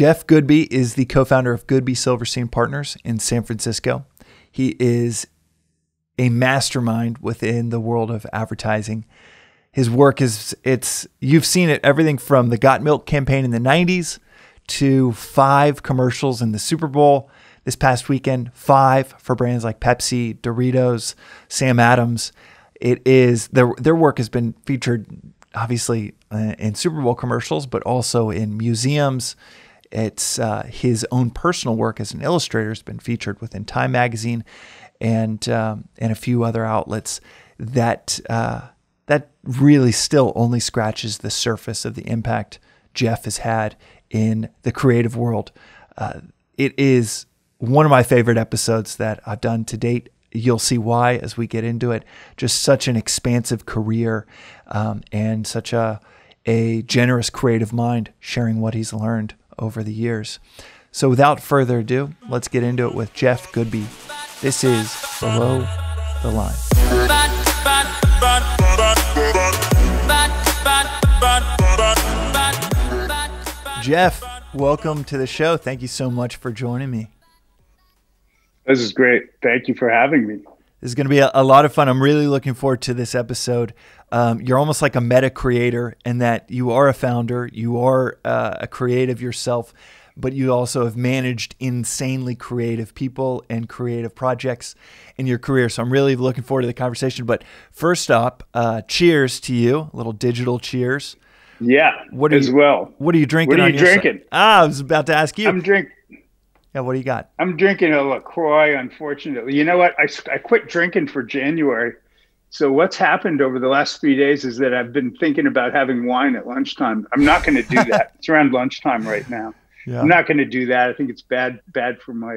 Jeff Goodby is the co-founder of Goodby Silverstein Partners in San Francisco. He is a mastermind within the world of advertising. His work is, you've seen it, everything from the Got Milk campaign in the 90s to 5 commercials in the Super Bowl. This past weekend, 5 for brands like Pepsi, Doritos, Sam Adams. It is, their work has been featured obviously in Super Bowl commercials, but also in museums. It's his own personal work as an illustrator has been featured within Time Magazine and a few other outlets. That that really still only scratches the surface of the impact Jeff has had in the creative world. It is one of my favorite episodes that I've done to date. You'll see why as we get into it. Just such an expansive career and such a generous creative mind sharing what he's learned over the years. So without further ado, let's get into it with Jeff Goodby. This is Below the Line. Jeff, welcome to the show. Thank you so much for joining me. This is great. Thank you for having me. This is going to be a lot of fun. I'm really looking forward to this episode. You're almost like a meta creator in that you are a founder, you are a creative yourself, but you also have managed insanely creative people and creative projects in your career. So I'm really looking forward to the conversation. But first up, cheers to you, a little digital cheers. Yeah, what are as you, well. What are you drinking? What are you drinking? Ah, I was about to ask you. I'm drinking. Yeah, what do you got? I'm drinking a LaCroix, unfortunately. You know what? I quit drinking for January. So what's happened over the last few days is that I've been thinking about having wine at lunchtime. I'm not going to do that. It's around lunchtime right now. Yeah. I'm not going to do that. I think it's bad for my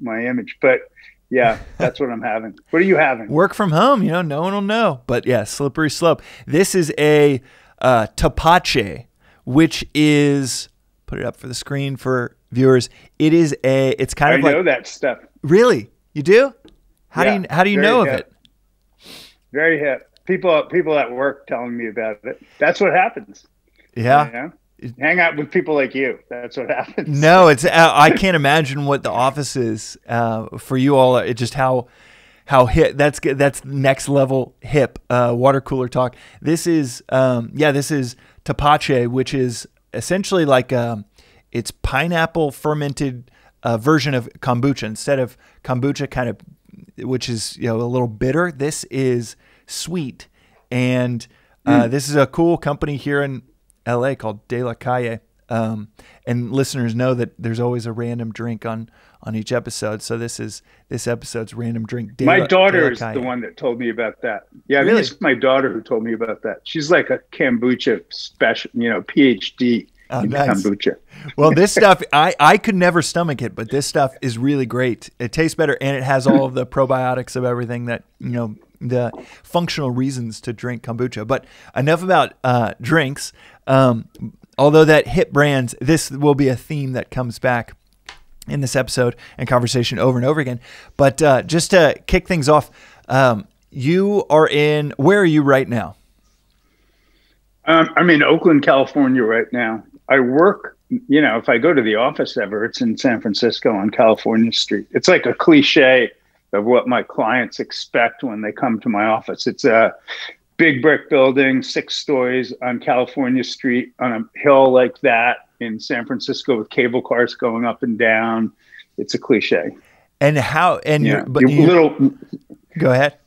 my image. But yeah, that's what I'm having. What are you having? Work from home. You know, no one will know. But yeah, slippery slope. This is a tapache, which is, put it up for the screen for viewers. It is a, it's kind of like, I know that stuff. Really? You do? How do you know of it? Very hip. People at work telling me about it. That's what happens. Yeah. You know? Hang out with people like you. That's what happens. No, it's, I can't imagine what the office is for you all. It's just how hip. That's next level hip water cooler talk. This is, this is tapache, which is essentially like, it's pineapple fermented version of kombucha. Instead of kombucha kind of, which is, you know, a little bitter, this is sweet. And this is a cool company here in LA called De La Calle. And listeners know that there's always a random drink on each episode. So this episode's random drink. My daughter is the one that told me about that. Yeah, really? I mean, it's my daughter who told me about that. She's like a kombucha special, you know, PhD. Oh, nice. Kombucha. Well, this stuff, I could never stomach it, but this stuff is really great. It tastes better, and it has all of the probiotics of everything that, you know, the functional reasons to drink kombucha. But enough about drinks. Although that hit brands, this will be a theme that comes back in this episode and conversation over and over again. But just to kick things off, you are in, where are you right now? I'm in Oakland, California right now. I work, you know, if I go to the office ever, it's in San Francisco on California Street. It's like a cliche of what my clients expect when they come to my office. It's a big brick building, 6 stories on California Street on a hill like that in San Francisco with cable cars going up and down. It's a cliche. And how, and yeah, go ahead.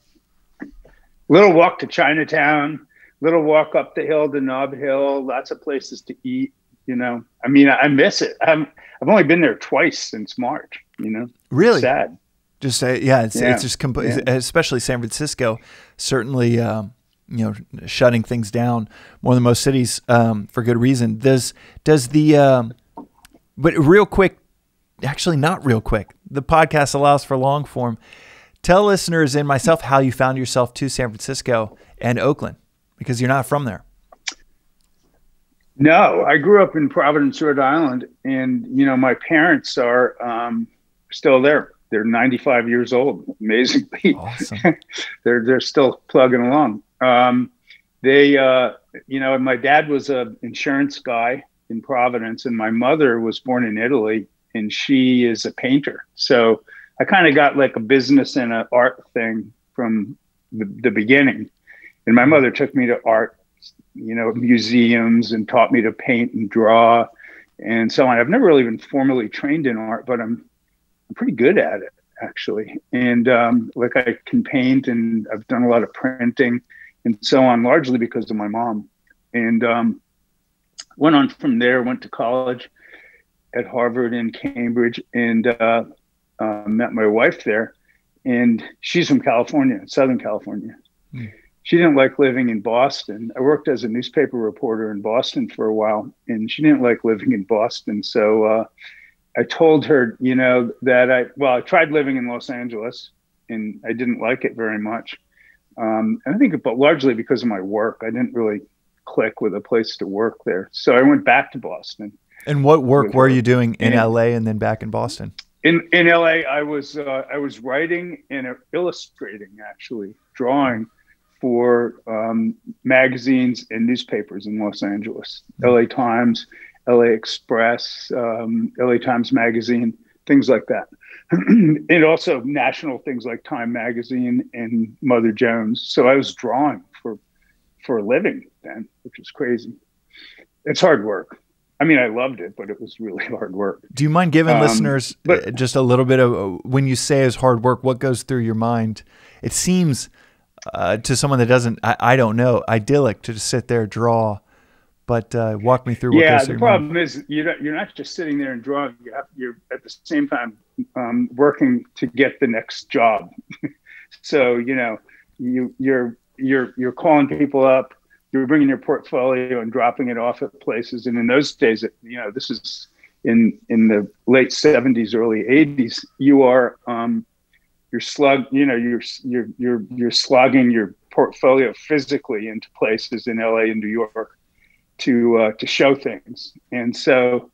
Little walk to Chinatown. Little walk up the hill to Knob Hill, lots of places to eat, you know. I mean, I miss it. I've only been there twice since March, you know. Really? Sad. Just, it's just complete, yeah. Especially San Francisco, certainly, you know, shutting things down more than most cities for good reason. But real quick, actually not real quick, the podcast allows for long form. Tell listeners and myself how you found yourself to San Francisco and Oakland. Because you're not from there. No, I grew up in Providence, Rhode Island, and you know my parents are still there. They're 95 years old, amazingly. Awesome. they're still plugging along. They, you know, my dad was an insurance guy, in Providence, and my mother was born in Italy, and she is a painter. So I kind of got like a business and an art thing from the beginning. And my mother took me to art, you know, museums, and taught me to paint and draw and so on. I've never really been formally trained in art, but I'm pretty good at it, actually. And like I can paint, and I've done a lot of printing and so on, largely because of my mom. And went on from there, went to college at Harvard and Cambridge, and met my wife there. And she's from California, Southern California. Mm. She didn't like living in Boston. I worked as a newspaper reporter in Boston for a while, and she didn't like living in Boston. So I told her, you know, that I tried living in Los Angeles, and I didn't like it very much. And I think, but largely because of my work, I didn't really click with a place to work there. So I went back to Boston. And what work were you doing in LA and then back in Boston? In LA, I was writing and illustrating, actually drawing for magazines and newspapers in Los Angeles, LA Times, LA Express, LA Times Magazine, things like that. And also national things like Time Magazine and Mother Jones. So I was drawing for a living then, which was crazy. It's hard work. I mean, I loved it, but it was really hard work. Do you mind giving listeners just a little bit of, when you say it's hard work, what goes through your mind? It seems to someone that doesn't, I don't know, idyllic to just sit there, draw, but walk me through what goes through your mind. Yeah, the problem is you're not just sitting there and drawing. You're at the same time working to get the next job. So, you know, you're calling people up. You're bringing your portfolio and dropping it off at places. And in those days, you know, this is in the late 70s, early 80s. You are you're slogging your portfolio physically into places in LA and New York to show things. And so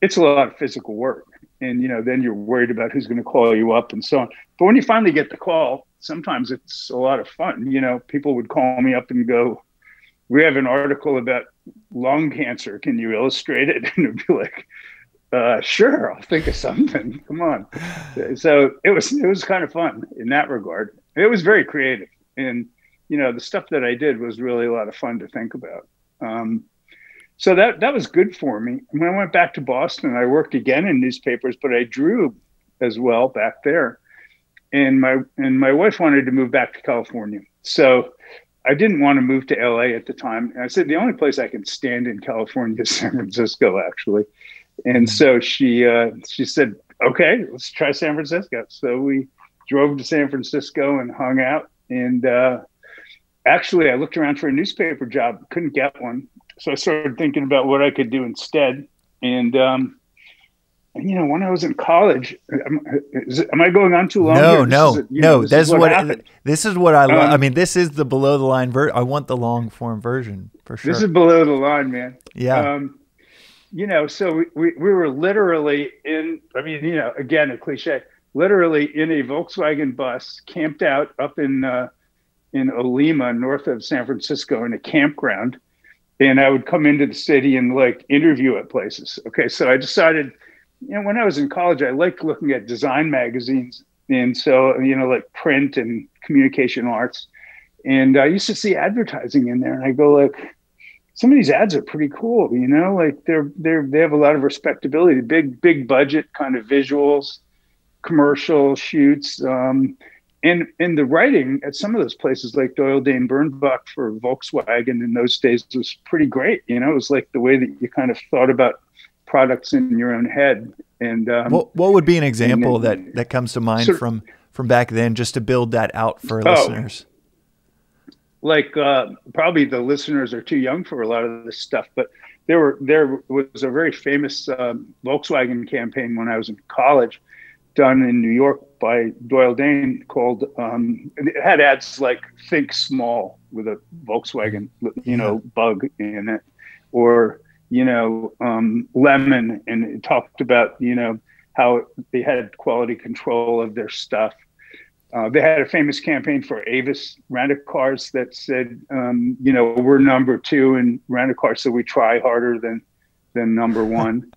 it's a lot of physical work. And, you know, then you're worried about who's going to call you up and so on. But when you finally get the call, sometimes it's a lot of fun. You know, people would call me up and go, "We have an article about lung cancer. Can you illustrate it?" And it'd be like, "Sure, I'll think of something. Come on." So it was kind of fun in that regard. It was very creative, and you know, the stuff that I did was really a lot of fun to think about. So that was good for me. When I went back to Boston, I worked again in newspapers, but I drew as well back there. And my wife wanted to move back to California, so I didn't want to move to LA at the time. And I said, the only place I can stand in California is San Francisco, actually. And so she said, okay, let's try San Francisco. So we drove to San Francisco and hung out. And actually, I looked around for a newspaper job, couldn't get one. So I started thinking about what I could do instead. And you know, when I was in college, am I going on too long? No. This is what I love. I mean, this is the below the line version. I want the long form version for sure. This is below the line, man. Yeah. You know, so we were literally in, I mean, you know, again, a cliche, literally in a Volkswagen bus, camped out up in Olema, north of San Francisco, in a campground. And I would come into the city and like interview at places. Okay. So I decided, you know, when I was in college, I liked looking at design magazines. And so, you know, like print and communication arts. And I used to see advertising in there. And I go like, some of these ads are pretty cool. You know, like they have a lot of respectability, big budget kind of visuals, commercial shoots. And the writing at some of those places like Doyle Dane Bernbach for Volkswagen in those days was pretty great. You know, it was like the way that you kind of thought about products in your own head. And what would be an example then, that comes to mind from back then, just to build that out for listeners? Like probably the listeners are too young for a lot of this stuff, but there was a very famous Volkswagen campaign when I was in college, done in New York by Doyle Dane, called it had ads like "Think Small" with a Volkswagen, you know, bug in it, or you know, lemon, and it talked about, you know, how they had quality control of their stuff. They had a famous campaign for Avis rent-a-cars that said, you know, we're number 2 in rent-a-cars, so we try harder than than number one,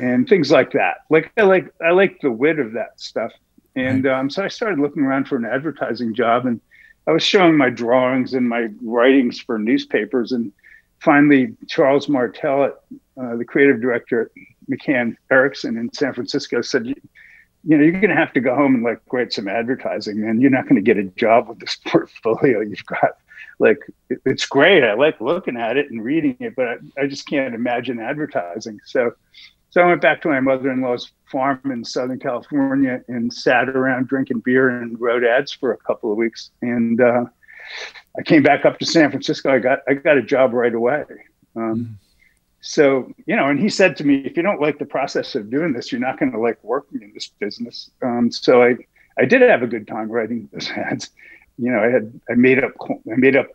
and things like that. Like I like the wit of that stuff. And so I started looking around for an advertising job, and I was showing my drawings and my writings for newspapers. And finally, Charles Martel, the creative director at McCann Erickson in San Francisco, said, you know, you're going to have to go home and like write some advertising, and you're not going to get a job with this portfolio you've got. Like, it's great. I like looking at it and reading it, but I just can't imagine advertising. So I went back to my mother-in-law's farm in Southern California and sat around drinking beer and wrote ads for a couple of weeks. And I came back up to San Francisco. I got a job right away. So, you know, and he said to me, if you don't like the process of doing this, you're not going to like working in this business. So I did have a good time writing those ads. You know, I made up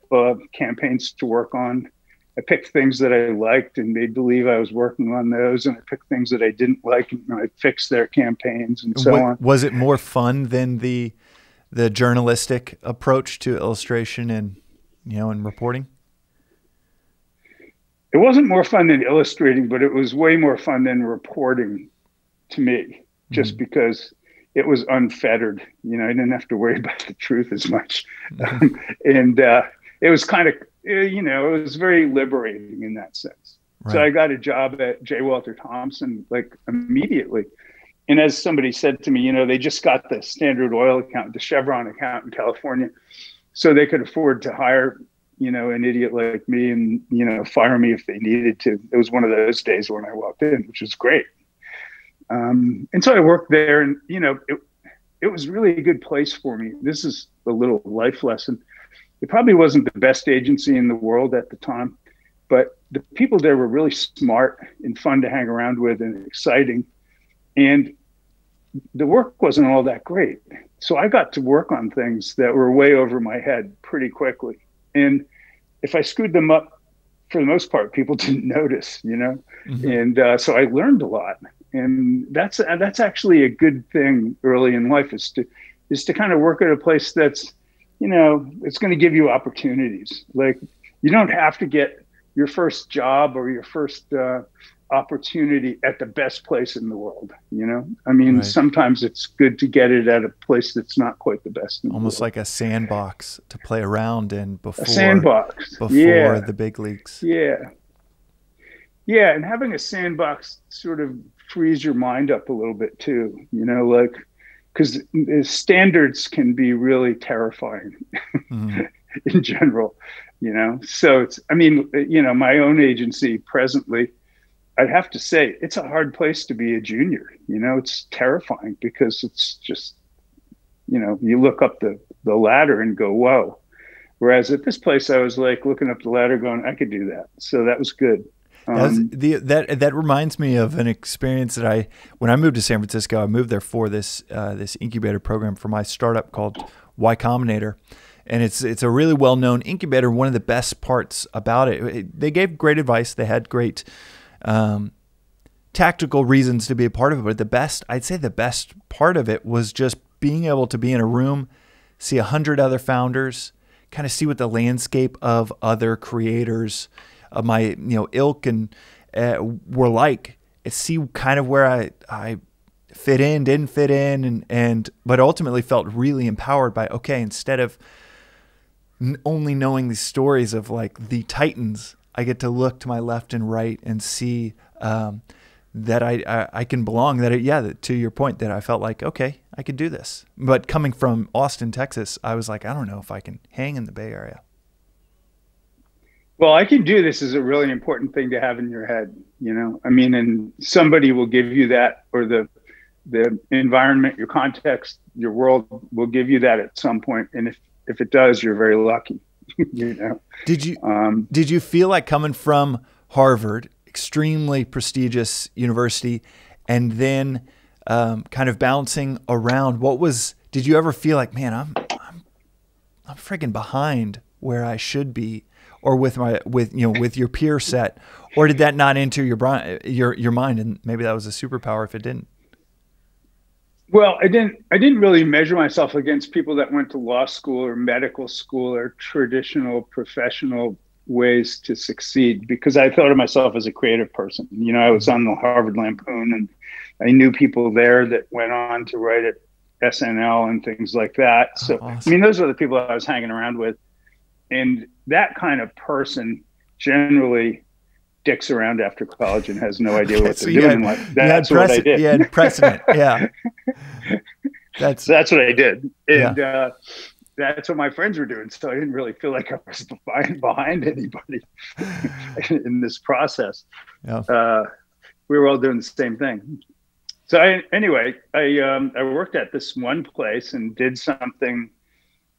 campaigns to work on. I picked things that I liked and made believe I was working on those, and I picked things that I didn't like, and I fixed their campaigns and so on. Was it more fun than the journalistic approach to illustration and, you know, and reporting? It wasn't more fun than illustrating, but it was way more fun than reporting to me, just because it was unfettered. You know, I didn't have to worry about the truth as much. It was kind of, you know, it was very liberating in that sense. Right. So I got a job at J. Walter Thompson, like, immediately. And as somebody said to me, you know, they just got the Standard Oil account, the Chevron account in California, so they could afford to hire, you know, an idiot like me and, you know, fire me if they needed to. It was one of those days when I walked in, which was great. And so I worked there, and, you know, it was really a good place for me. This is a little life lesson. It probably wasn't the best agency in the world at the time, but the people there were really smart and fun to hang around with and exciting. And the work wasn't all that great. So I got to work on things that were way over my head pretty quickly. And if I screwed them up, for the most part, people didn't notice, you know? And so I learned a lot. And that's actually a good thing early in life, is to kind of work at a place that's, you know, it's going to give you opportunities. Like, you don't have to get your first job or your first opportunity at the best place in the world. You know, I mean, sometimes it's good to get it at a place that's not quite the best. Almost like a sandbox to play around in before the big leagues. Yeah. Yeah. And having a sandbox sort of frees your mind up a little bit too, you know, like, because standards can be really terrifying in general, you know? So it's, I mean, you know, my own agency presently, I'd have to say it's a hard place to be a junior, you know, it's terrifying because it's just, you know, you look up the ladder and go, whoa. Whereas at this place, I was like looking up the ladder going, I could do that. So that was good. That reminds me of an experience that when I moved to San Francisco, I moved there for this this incubator program for my startup called Y Combinator, and it's a really well-known incubator. One of the best parts about it, they gave great advice. They had great tactical reasons to be a part of it. But I'd say the best part of it was just being able to be in a room, see 100 other founders, kind of see what the landscape of other creators of my, you know, ilk and were like, see kind of where I fit in, didn't fit in, and but ultimately felt really empowered by, okay, instead of only knowing these stories of like the titans, I get to look to my left and right and see that I can belong, to your point, that I felt like, okay, I could do this. But coming from Austin, Texas, I was like, I don't know if I can hang in the Bay Area. Well, I can do this is a really important thing to have in your head, you know, I mean, and somebody will give you that, or the environment, your context, your world will give you that at some point. And if it does, you're very lucky, you know. Did you feel like coming from Harvard, extremely prestigious university, and then kind of bouncing around, did you ever feel like, man, I'm freaking behind where I should be? Or with your peer set, or did that not enter your mind, and maybe that was a superpower if it didn't? Well, I didn't really measure myself against people that went to law school or medical school or traditional professional ways to succeed, because I thought of myself as a creative person. You know, I was on the Harvard Lampoon, and I knew people there that went on to write at SNL and things like that. So, oh, awesome. I mean, those are the people I was hanging around with. And that kind of person generally dicks around after college and has no idea what so they're doing. That's what I did. Yeah, precedent. Yeah. That's what I did. And yeah. That's what my friends were doing. So I didn't really feel like I was behind anybody in this process. Yeah. We were all doing the same thing. So I worked at this one place and did something,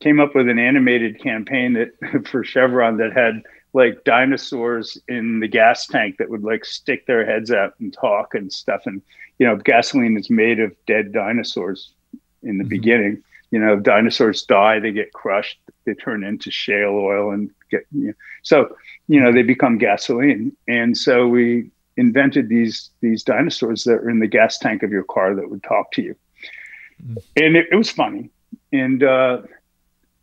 came up with an animated campaign that for Chevron that had like dinosaurs in the gas tank that would like stick their heads out and talk and stuff. And, you know, gasoline is made of dead dinosaurs in the mm-hmm. beginning. You know, dinosaurs die, they get crushed, they turn into shale oil and get, you know, so, you know, they become gasoline. And so we invented these dinosaurs that are in the gas tank of your car that would talk to you. And it was funny. And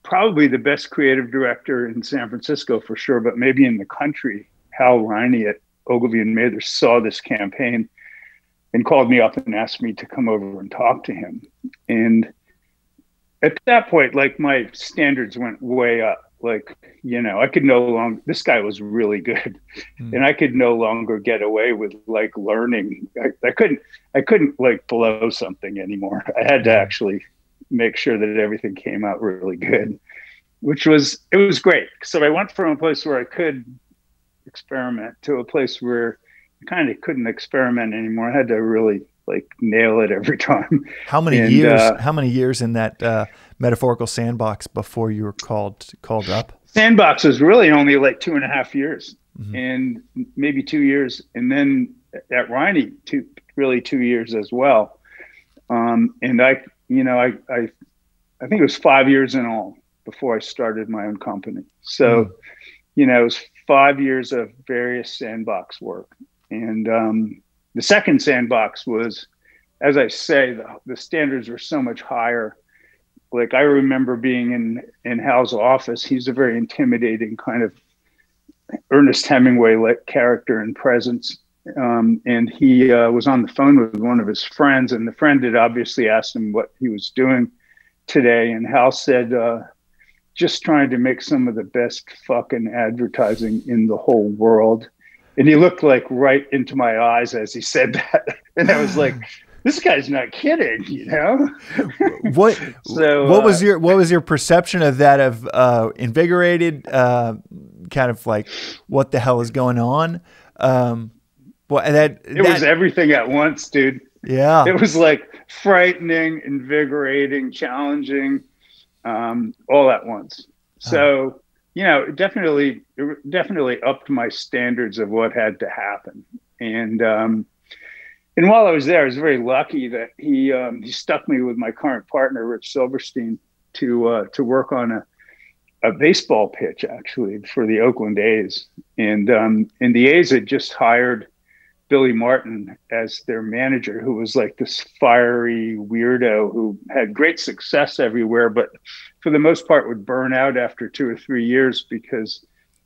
probably the best creative director in San Francisco for sure, but maybe in the country, Hal Riney at Ogilvy and Mather saw this campaign and called me up and asked me to come over and talk to him. And at that point, like, my standards went way up. Like, you know, I could no longer, this guy was really good, and I could no longer get away with like learning. I couldn't like blow something anymore. I had to actually make sure that everything came out really good, which was, it was great. So I went from a place where I could experiment to a place where I kind of couldn't experiment anymore. I had to really like nail it every time. How many years in that metaphorical sandbox before you were called up? Sandbox was really only like 2.5 years, mm-hmm. and maybe 2 years. And then at Riney, really 2 years as well. And I think it was 5 years in all before I started my own company. So, mm-hmm. you know, it was 5 years of various sandbox work. And, the second sandbox was, as I say, the standards were so much higher. Like, I remember being in Hal's office. He's a very intimidating kind of Ernest Hemingway-like character and presence. And he was on the phone with one of his friends, and the friend had obviously asked him what he was doing today. And Hal said, just trying to make some of the best fucking advertising in the whole world. And he looked like right into my eyes as he said that. And I was like, this guy's not kidding, you know? What was your perception of that, of invigorated, kind of like, what the hell is going on? It was everything at once, dude. Yeah. It was like frightening, invigorating, challenging, all at once. So, you know, it definitely upped my standards of what had to happen. And while I was there, I was very lucky that he stuck me with my current partner, Rich Silverstein, to work on a baseball pitch, actually, for the Oakland A's. And the A's had just hired Billy Martin as their manager, who was like this fiery weirdo who had great success everywhere, but for the most part would burn out after 2 or 3 years because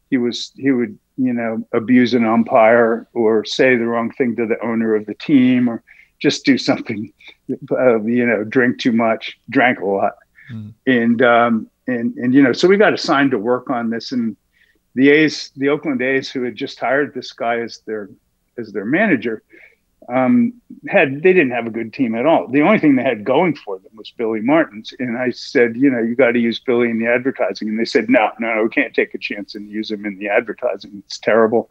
he would, you know, abuse an umpire or say the wrong thing to the owner of the team, or just do something, you know, drink too much, drank a lot. And you know, so we got assigned to work on this, and the Oakland A's, who had just hired this guy as their manager, they didn't have a good team at all. The only thing they had going for them was Billy Martin's. And I said, you know, you got to use Billy in the advertising. And they said, no, we can't take a chance and use him in the advertising. It's terrible.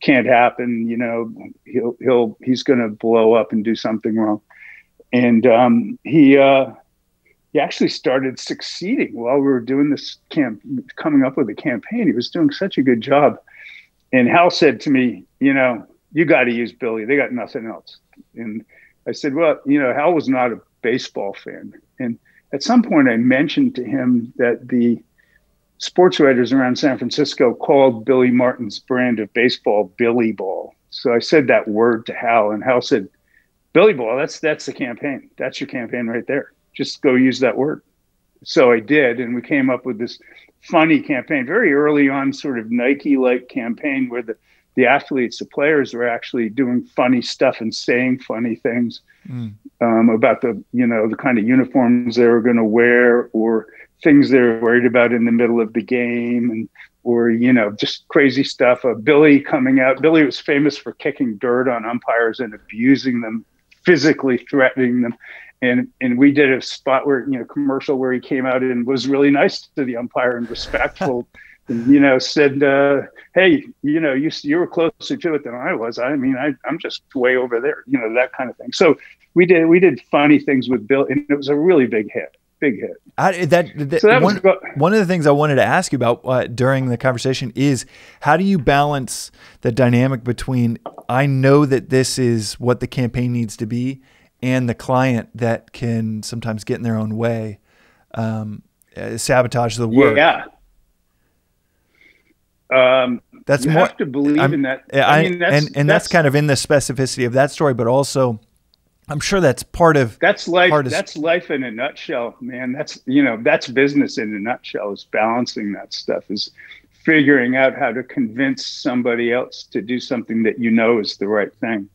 Can't happen. You know, he's going to blow up and do something wrong. And, he actually started succeeding while we were doing this coming up with a campaign. He was doing such a good job. And Hal said to me, you know, you got to use Billy. They got nothing else. And I said, well, you know, Hal was not a baseball fan. And at some point I mentioned to him that the sports writers around San Francisco called Billy Martin's brand of baseball Billy Ball. So I said that word to Hal, and Hal said, Billy Ball, that's the campaign. That's your campaign right there. Just go use that word. So I did, and we came up with this funny campaign, very early on, sort of Nike-like campaign where the athletes, the players were actually doing funny stuff and saying funny things about the kind of uniforms they were going to wear, or things they were worried about in the middle of the game, or just crazy stuff. Billy coming out. Billy was famous for kicking dirt on umpires and abusing them, physically threatening them. And we did a spot where, commercial where he came out and was really nice to the umpire and respectful and, said, hey, you were closer to it than I was. I mean, I'm just way over there, that kind of thing. So we did funny things with Bill, and it was a really big hit. One of the things I wanted to ask you about during the conversation is, how do you balance the dynamic between, I know that this is what the campaign needs to be, and the client that can sometimes get in their own way, sabotage the work? Yeah. That's more have to believe in that. That's kind of in the specificity of that story, but also, I'm sure that's life. That's life in a nutshell, man. That's business in a nutshell, is balancing that stuff, is figuring out how to convince somebody else to do something that is the right thing.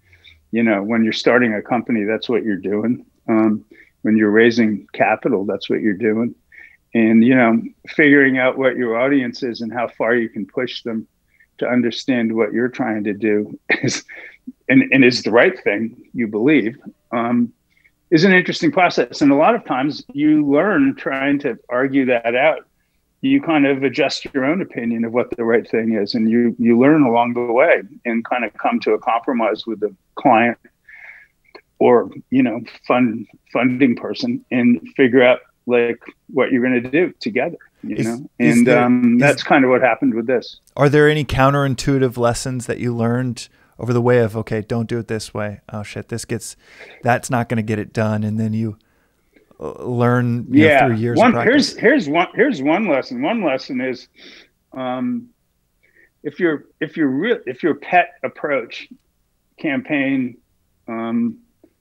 When you're starting a company, that's what you're doing. When you're raising capital, that's what you're doing. And, figuring out what your audience is and how far you can push them to understand what you're trying to do is the right thing, you believe, is an interesting process. And a lot of times you learn, trying to argue that out, you kind of adjust your own opinion of what the right thing is. And you learn along the way and kind of come to a compromise with the client or, funding person, and figure out what you're going to do together, that's kind of what happened with this. Are there any counterintuitive lessons that you learned over the way of, okay, don't do it this way. Oh shit, that's not going to get it done. And then you learn through years of practice. Here's one lesson. One lesson is, if your pet approach, campaign,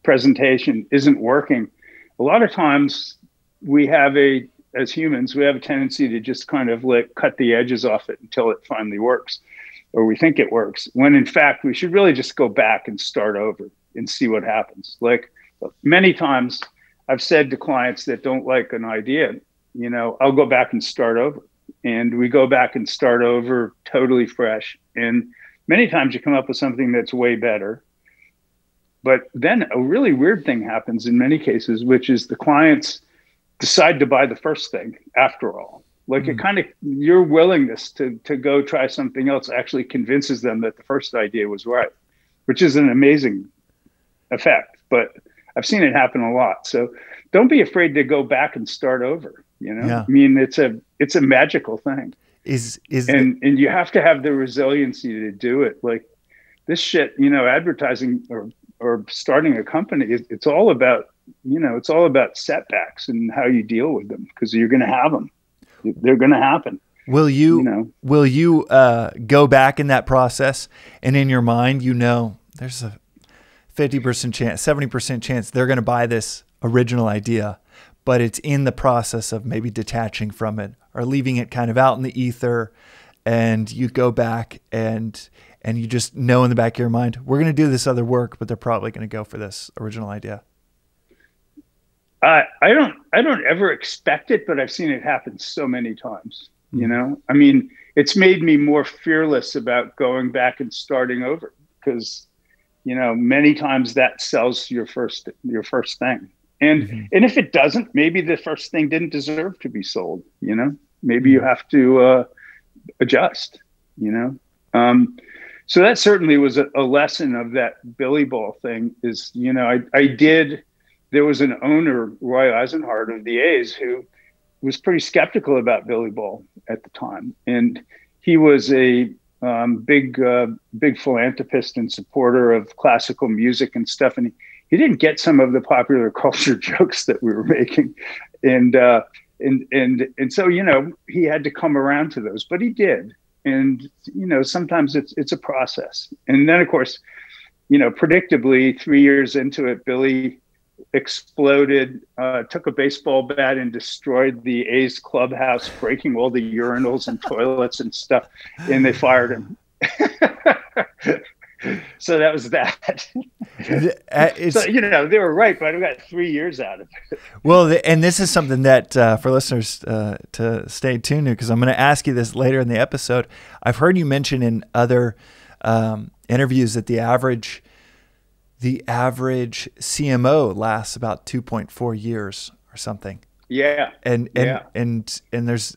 presentation isn't working, a lot of times as humans, we have a tendency to just kind of cut the edges off it until it finally works, or we think it works, when in fact, we should really just go back and start over and see what happens. Many times I've said to clients that don't like an idea, I'll go back and start over, and we go back and start over totally fresh. And many times you come up with something that's way better. But then a really weird thing happens in many cases, which is the clients decide to buy the first thing after all. It kind of, your willingness to go try something else actually convinces them that the first idea was right, which is an amazing effect. But I've seen it happen a lot. So don't be afraid to go back and start over. Yeah. I mean, it's a magical thing. And you have to have the resiliency to do it. This shit, advertising or starting a company, it's all about, it's all about setbacks and how you deal with them, because you're going to have them. They're going to happen. Will you go back in that process, and in your mind, there's a 50% chance, 70% chance they're going to buy this original idea, but it's in the process of maybe detaching from it or leaving it kind of out in the ether. And you go back and you just know in the back of your mind, we're going to do this other work, but they're probably going to go for this original idea. I don't ever expect it, but I've seen it happen so many times, I mean, it's made me more fearless about going back and starting over, because, many times that sells your first thing. And, and if it doesn't, maybe the first thing didn't deserve to be sold, maybe you have to, adjust, so that certainly was a lesson of that Billy Ball thing is, there was an owner, Roy Eisenhart of the A's, who was pretty skeptical about Billy Ball at the time. And he was a big philanthropist and supporter of classical music and stuff. And he didn't get some of the popular culture jokes that we were making. And so, he had to come around to those, but he did. And, sometimes it's a process. And then, of course, predictably 3 years into it, Billy exploded, took a baseball bat and destroyed the A's clubhouse, breaking all the urinals and toilets and stuff, and they fired him. So that was that. So, you know, they were right, but I got 3 years out of it. Well, and this is something that for listeners to stay tuned to, because I'm going to ask you this later in the episode. I've heard you mention in other interviews that the average CMO lasts about 2.4 years or something. Yeah. And there's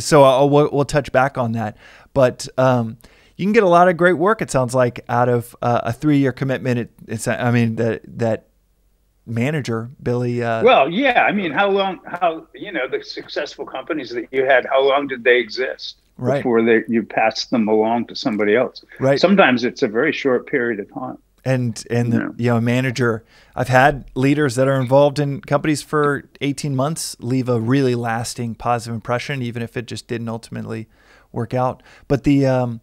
so we'll touch back on that, but you can get a lot of great work, it sounds like, out of a 3-year commitment. I mean that manager, Billy. Well, yeah. I mean, how you know, the successful companies that you had, how long did they exist before you passed them along to somebody else? Right. Sometimes it's a very short period of time. And you know, manager, I've had leaders that are involved in companies for 18 months leave a really lasting positive impression, even if it just didn't ultimately work out. But the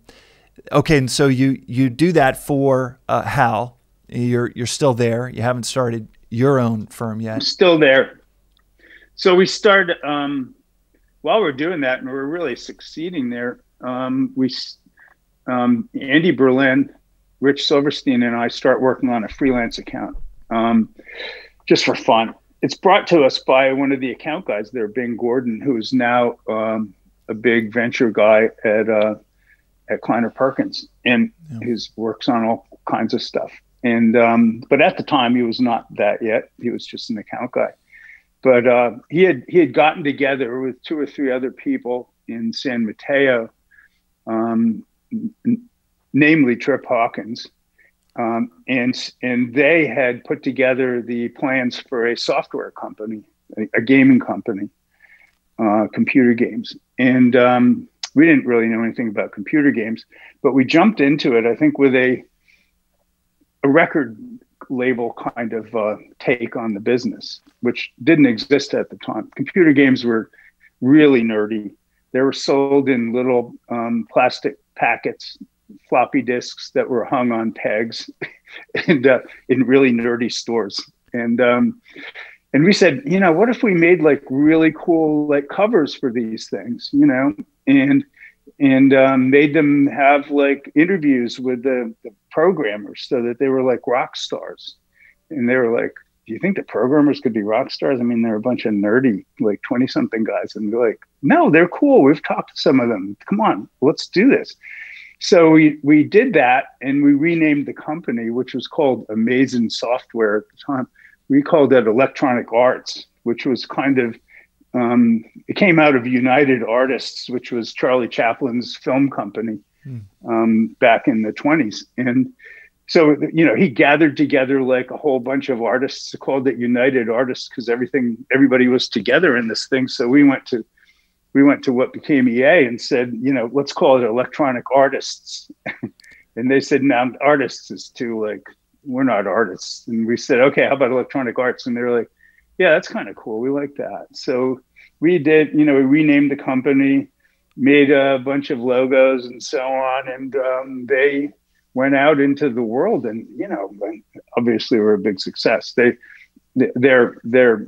okay, and so you do that for Hal. You're still there. You haven't started your own firm yet. I'm still there. So we started while we're doing that, and we're really succeeding there. Andy Berlin, Rich Silverstein, and I start working on a freelance account, just for fun. It's brought to us by one of the account guys there, Bing Gordon, who is now a big venture guy at Kleiner Perkins, and he works on all kinds of stuff. And but at the time, he was not that yet. He was just an account guy. But he had gotten together with 2 or 3 other people in San Mateo, namely Trip Hawkins, and they had put together the plans for a software company, a gaming company, computer games. And we didn't really know anything about computer games, but we jumped into it, I think, with a record label kind of take on the business, which didn't exist at the time. Computer games were really nerdy. They were sold in little plastic packets, floppy disks that were hung on pegs, and in really nerdy stores. And we said, you know, what if we made like really cool like covers for these things, you know, and made them have like interviews with the programmers so that they were like rock stars. And they were like, do you think the programmers could be rock stars? I mean, they're a bunch of nerdy, like 20-something guys. And they're like, no, they're cool. We've talked to some of them. Come on, let's do this. So we did that, and we renamed the company, which was called Amazing Software at the time. We called it Electronic Arts, which was kind of, it came out of United Artists, which was Charlie Chaplin's film company back in the 1920s. And so, you know, he gathered together like a whole bunch of artists, called it United Artists because everybody was together in this thing. So we went to what became EA and said, you know, let's call it Electronic Artists. And they said, no, artists is too, like, we're not artists. And we said, okay, how about Electronic Arts? And they're like, yeah, that's kind of cool. We like that. So we did, you know, we renamed the company, made a bunch of logos and so on. And they went out into the world and, you know, obviously were a big success. Their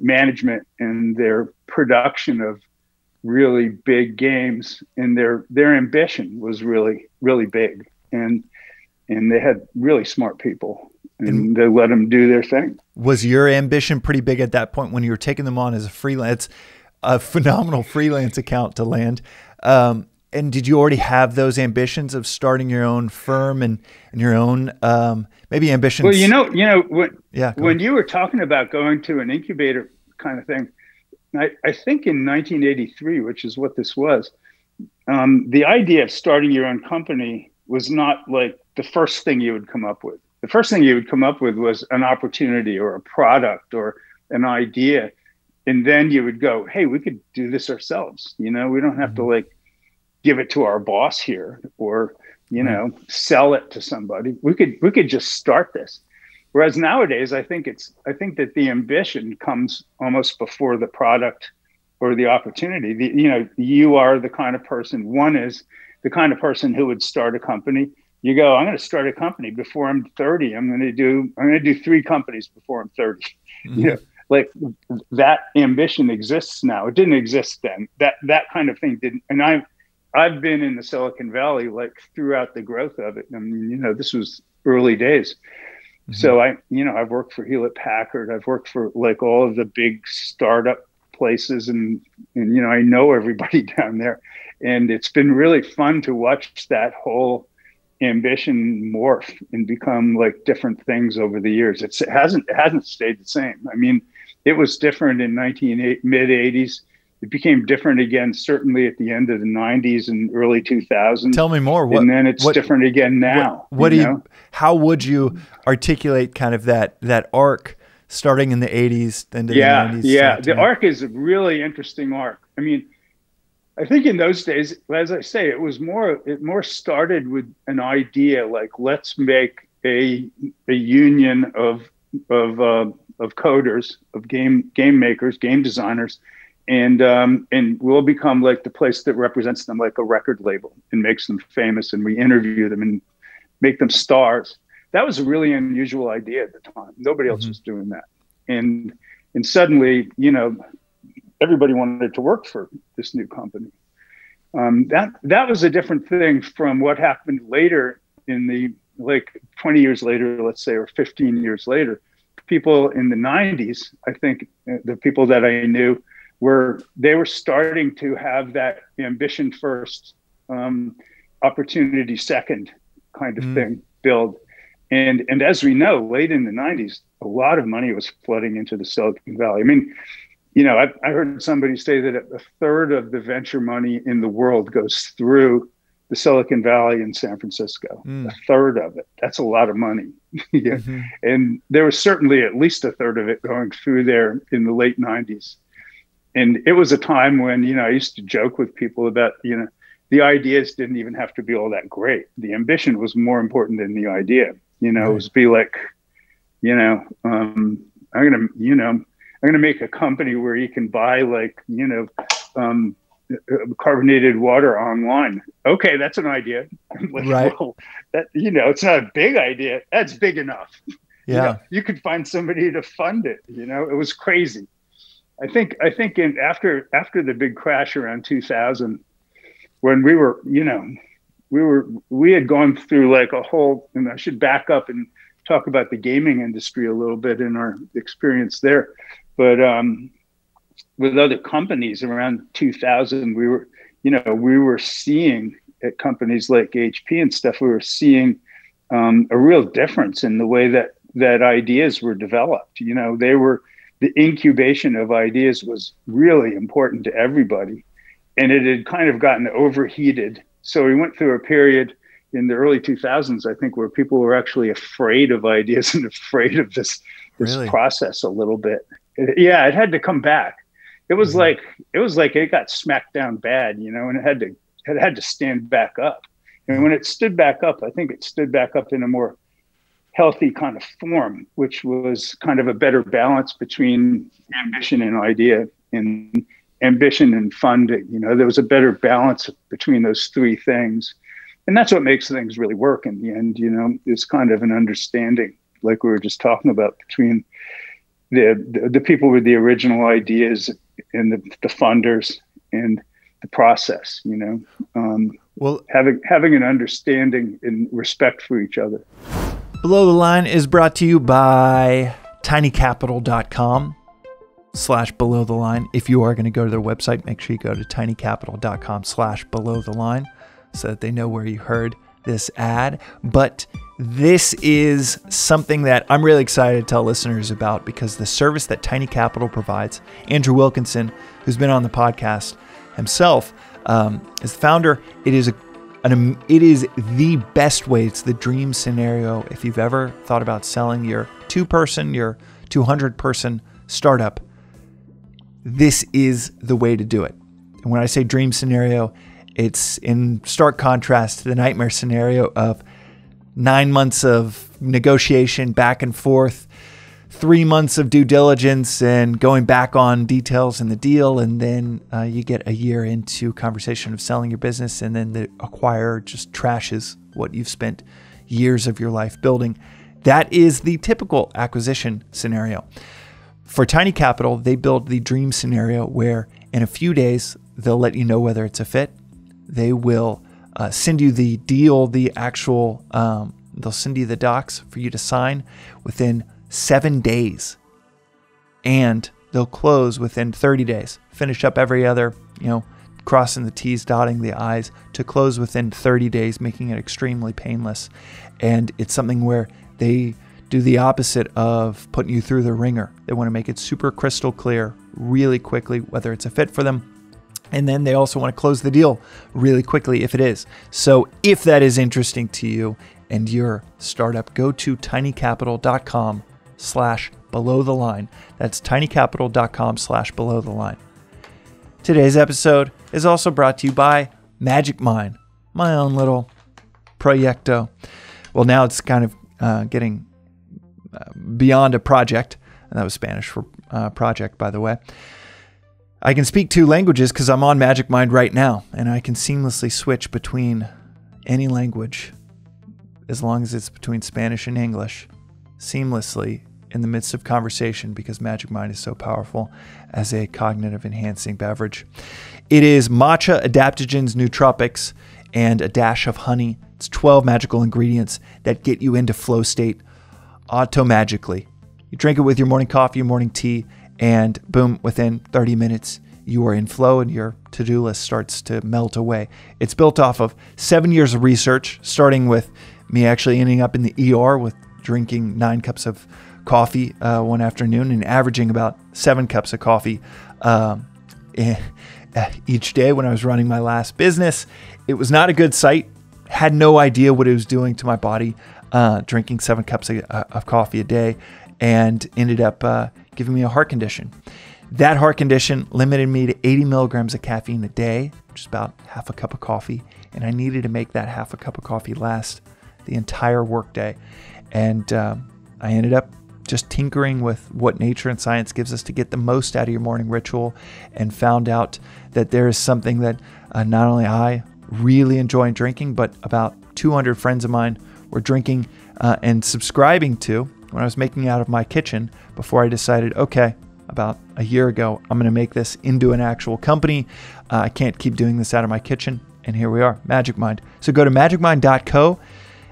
management and their production of really big games, and their ambition was really, really big, and they had really smart people, and they let them do their thing. Was your ambition pretty big at that point when you were taking them on as a phenomenal freelance account to land? And did you already have those ambitions of starting your own firm and your own maybe ambitions? Well, you know, when you were talking about going to an incubator kind of thing, I think in 1983, which is what this was, the idea of starting your own company was not like the first thing you would come up with. The first thing you would come up with was an opportunity or a product or an idea. And then you would go, hey, we could do this ourselves. You know, we don't have to like give it to our boss here or, you know, sell it to somebody. We could just start this. Whereas nowadays, I think that the ambition comes almost before the product or the opportunity. You know, you are the kind of person. One is the kind of person who would start a company. you go, I'm going to start a company before I'm 30. I'm going to do three companies before I'm 30. Mm-hmm. You know, like that ambition exists now. It didn't exist then. That kind of thing didn't. And I've been in the Silicon Valley like throughout the growth of it. I mean, you know, this was early days. Mm-hmm. So I've worked for Hewlett-Packard. I've worked for like all of the big startup places, and you know, I know everybody down there, and it's been really fun to watch that whole ambition morph and become like different things over the years. It hasn't stayed the same. I mean, it was different in mid-80s. It became different again, certainly at the end of the 90s and early 2000s. Tell me more. And then it's different again now. How would you articulate kind of that arc starting in the 80s into the 90s? Yeah, the arc is a really interesting arc. I mean, I think in those days, as I say, it more started with an idea like, let's make a union of coders, of game makers, game designers, and we'll become like the place that represents them, like a record label, and makes them famous, and we interview them and make them stars. That was a really unusual idea at the time. Nobody else was doing that. And suddenly, you know, everybody wanted to work for this new company. That was a different thing from what happened later in the, like 20 years later, let's say, or 15 years later. People in the 90s, I think the people that I knew were starting to have that ambition first, opportunity second kind of thing build. And as we know, late in the 90s, a lot of money was flooding into the Silicon Valley. I mean, you know, I heard somebody say that a third of the venture money in the world goes through the Silicon Valley in San Francisco. A third of it. That's a lot of money. Yeah. Mm-hmm. And there was certainly at least a third of it going through there in the late 90s. And it was a time when, you know, I used to joke with people about, you know, the ideas didn't even have to be all that great. The ambition was more important than the idea. You know, it was be like, you know, I'm gonna make a company where you can buy like, you know, carbonated water online. Okay, that's an idea. Like, right. Well, that, you know, it's not a big idea. That's big enough. Yeah. You know, you could find somebody to fund it. You know, it was crazy. I think after the big crash around 2000, when we were, you know, we had gone through like a whole, and I should back up and talk about the gaming industry a little bit in our experience there. But with other companies around 2000, we were seeing at companies like HP and stuff, we were seeing a real difference in the way that ideas were developed. You know, the incubation of ideas was really important to everybody. And it had kind of gotten overheated. So we went through a period in the early 2000s, I think, where people were actually afraid of ideas and afraid of this really? Process a little bit. Yeah, it had to come back. It was like it got smacked down bad, you know, and it had to stand back up. And when it stood back up, I think it stood back up in a more healthy kind of form, which was kind of a better balance between ambition and idea, and ambition and funding. You know, there was a better balance between those three things. And that's what makes things really work in the end, you know. It's kind of an understanding, like we were just talking about, between the people with the original ideas and the funders and the process, you know. Well, having an understanding and respect for each other. Below the Line is brought to you by tinycapital.com/below-the-line. If you are going to go to their website, make sure you go to tinycapital.com/below-the-line so that they know where you heard this ad. But this is something that I'm really excited to tell listeners about, because the service that Tiny Capital provides, Andrew Wilkinson, who's been on the podcast himself, is the founder. It is the best way. It's the dream scenario. If you've ever thought about selling your 2-person, your 200-person startup, this is the way to do it. And when I say dream scenario, it's in stark contrast to the nightmare scenario of 9 months of negotiation back and forth, 3 months of due diligence and going back on details in the deal, and then you get a year into conversation of selling your business, and then the acquirer just trashes what you've spent years of your life building. That is the typical acquisition scenario. For Tiny Capital, they build the dream scenario where in a few days, they'll let you know whether it's a fit. They will send you the deal, the actual, they'll send you the docs for you to sign within 7 days. And they'll close within 30 days, finish up every other, crossing the T's, dotting the I's, to close within 30 days, making it extremely painless. And it's something where they do the opposite of putting you through the ringer. They want to make it super crystal clear really quickly, whether it's a fit for them. And then they also want to close the deal really quickly if it is. So if that is interesting to you and your startup, go to tinycapital.com/below-the-line. That's tinycapital.com/below-the-line. Today's episode is also brought to you by Magic Mind, my own little proyecto. Well, now it's kind of getting beyond a project, and that was Spanish for project, by the way. I can speak two languages because I'm on Magic Mind right now, and I can seamlessly switch between any language as long as it's between Spanish and English seamlessly in the midst of conversation, because Magic Mind is so powerful as a cognitive enhancing beverage. It is matcha, adaptogens, nootropics, and a dash of honey. It's 12 magical ingredients that get you into flow state automagically. You drink it with your morning coffee, your morning tea, and boom, within 30 minutes, you are in flow and your to-do list starts to melt away. It's built off of 7 years of research, starting with me actually ending up in the ER with drinking 9 cups of coffee one afternoon and averaging about 7 cups of coffee each day when I was running my last business. It was not a good sight. Had no idea what it was doing to my body, drinking 7 cups of coffee a day, and ended up giving me a heart condition. That heart condition limited me to 80 milligrams of caffeine a day, which is about half a cup of coffee. And I needed to make that half a cup of coffee last the entire workday. And I ended up just tinkering with what nature and science gives us to get the most out of your morning ritual, and found out that there is something that not only I really enjoy drinking, but about 200 friends of mine were drinking and subscribing to when I was making out of my kitchen before I decided, okay, about a year ago, I'm going to make this into an actual company. I can't keep doing this out of my kitchen. And here we are, Magic Mind. So go to magicmind.co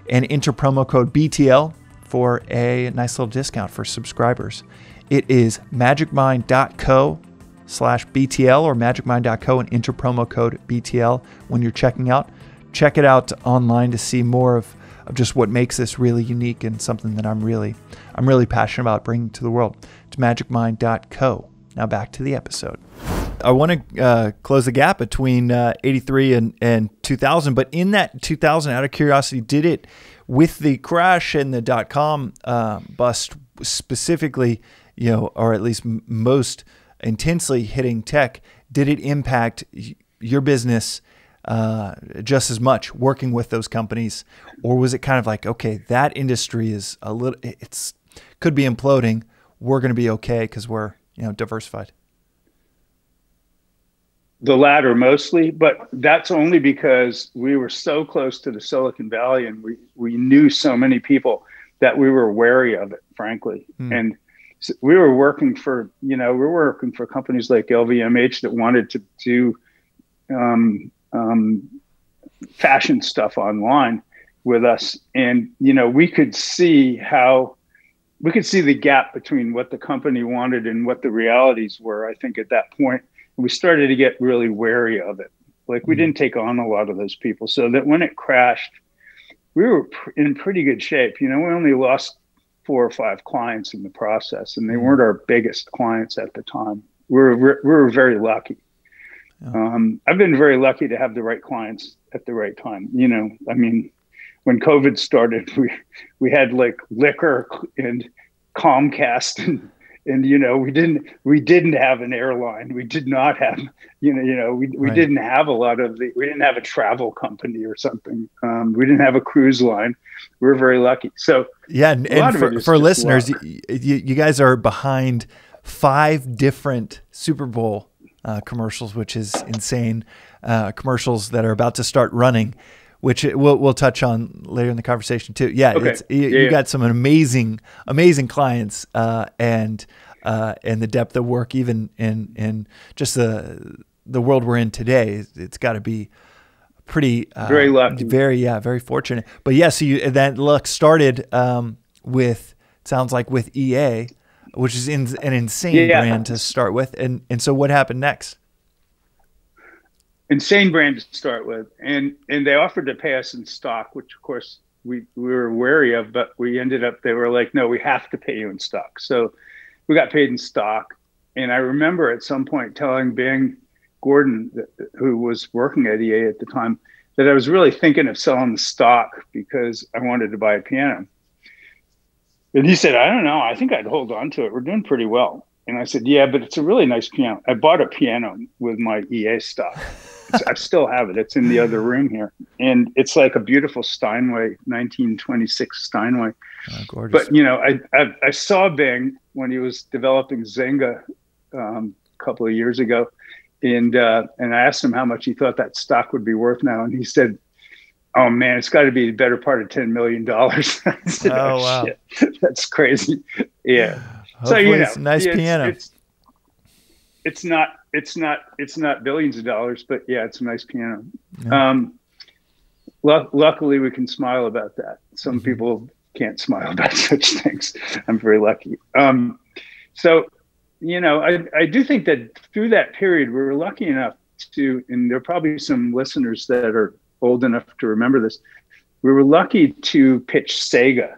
and enter promo code BTL for a nice little discount for subscribers. It is magicmind.co/BTL or magicmind.co and enter promo code BTL when you're checking out. Check it out online to see more of just what makes this really unique and something that I'm really passionate about bringing to the world. It's magicmind.co. Now back to the episode. I want to close the gap between 83 and 2000, but in that 2000, out of curiosity, did it with the crash and the dot-com bust specifically, or at least most intensely hitting tech, did it impact your business just as much working with those companies? Or was it kind of like, okay, that industry is a little, it's could be imploding. We're going to be okay because we're, diversified. The latter mostly, but that's only because we were so close to the Silicon Valley and we knew so many people that we were wary of it, frankly. Mm. And so we were working for, we were working for companies like LVMH that wanted to do fashion stuff online with us. And, we could see the gap between what the company wanted and what the realities were, I think, at that point. We started to get really wary of it. Like, we didn't take on a lot of those people, so that when it crashed, we were in pretty good shape. We only lost 4 or 5 clients in the process, and they weren't our biggest clients at the time. We were very lucky. Yeah. I've been very lucky to have the right clients at the right time. I mean, when COVID started, we had like liquor and Comcast and we didn't have an airline. We did not have, we didn't have a lot of we didn't have a travel company or something. We didn't have a cruise line. We were very lucky. So yeah. And for listeners, you guys are behind 5 different Super Bowl commercials, which is insane. Commercials that are about to start running which we'll touch on later in the conversation too. Yeah, okay. You got some amazing clients, and the depth of work, even in just the world we're in today. It's got to be pretty very lucky, very fortunate. But yeah, so you that luck started with, sounds like, with EA, which is an insane brand to start with. And so what happened next? Insane brand to start with, and they offered to pay us in stock, which of course we were wary of, but we ended up, they were like, no, we have to pay you in stock. So we got paid in stock, and I remember at some point telling Bing Gordon, who was working at EA at the time, that I was really thinking of selling the stock because I wanted to buy a piano. And he said, I don't know, I think I'd hold on to it, we're doing pretty well. And I said, yeah, but it's a really nice piano. I bought a piano with my EA stock. I still have it. It's in the other room here. And it's like a beautiful Steinway, 1926 Steinway. Oh, gorgeous. But, you know, I saw Bing when he was developing Zynga a couple of years ago. And I asked him how much he thought that stock would be worth now. And he said, oh, man, it's got to be the better part of $10 million. I said, oh, wow. Shit. That's crazy. Yeah. Hopefully, so, you know, it's a nice piano. It's not billions of dollars, but yeah, it's a nice piano. Yeah. Luckily, we can smile about that. Some people can't smile about such things. I'm very lucky. So, you know, I do think that through that period, we were lucky enough to, and there are probably some listeners that are old enough to remember this. We were lucky to pitch Sega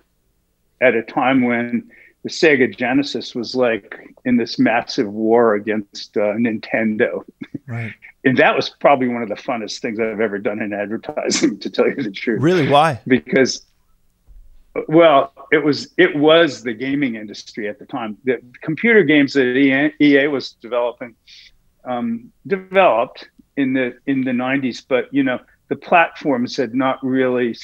at a time when the Sega Genesis was like in this massive war against Nintendo. Right. And that was probably one of the funnest things I've ever done in advertising, to tell you the truth. Really? Why? Because, well, it was the gaming industry at the time. The computer games that EA was developing, developed in the 90s, but, you know, the platforms had not really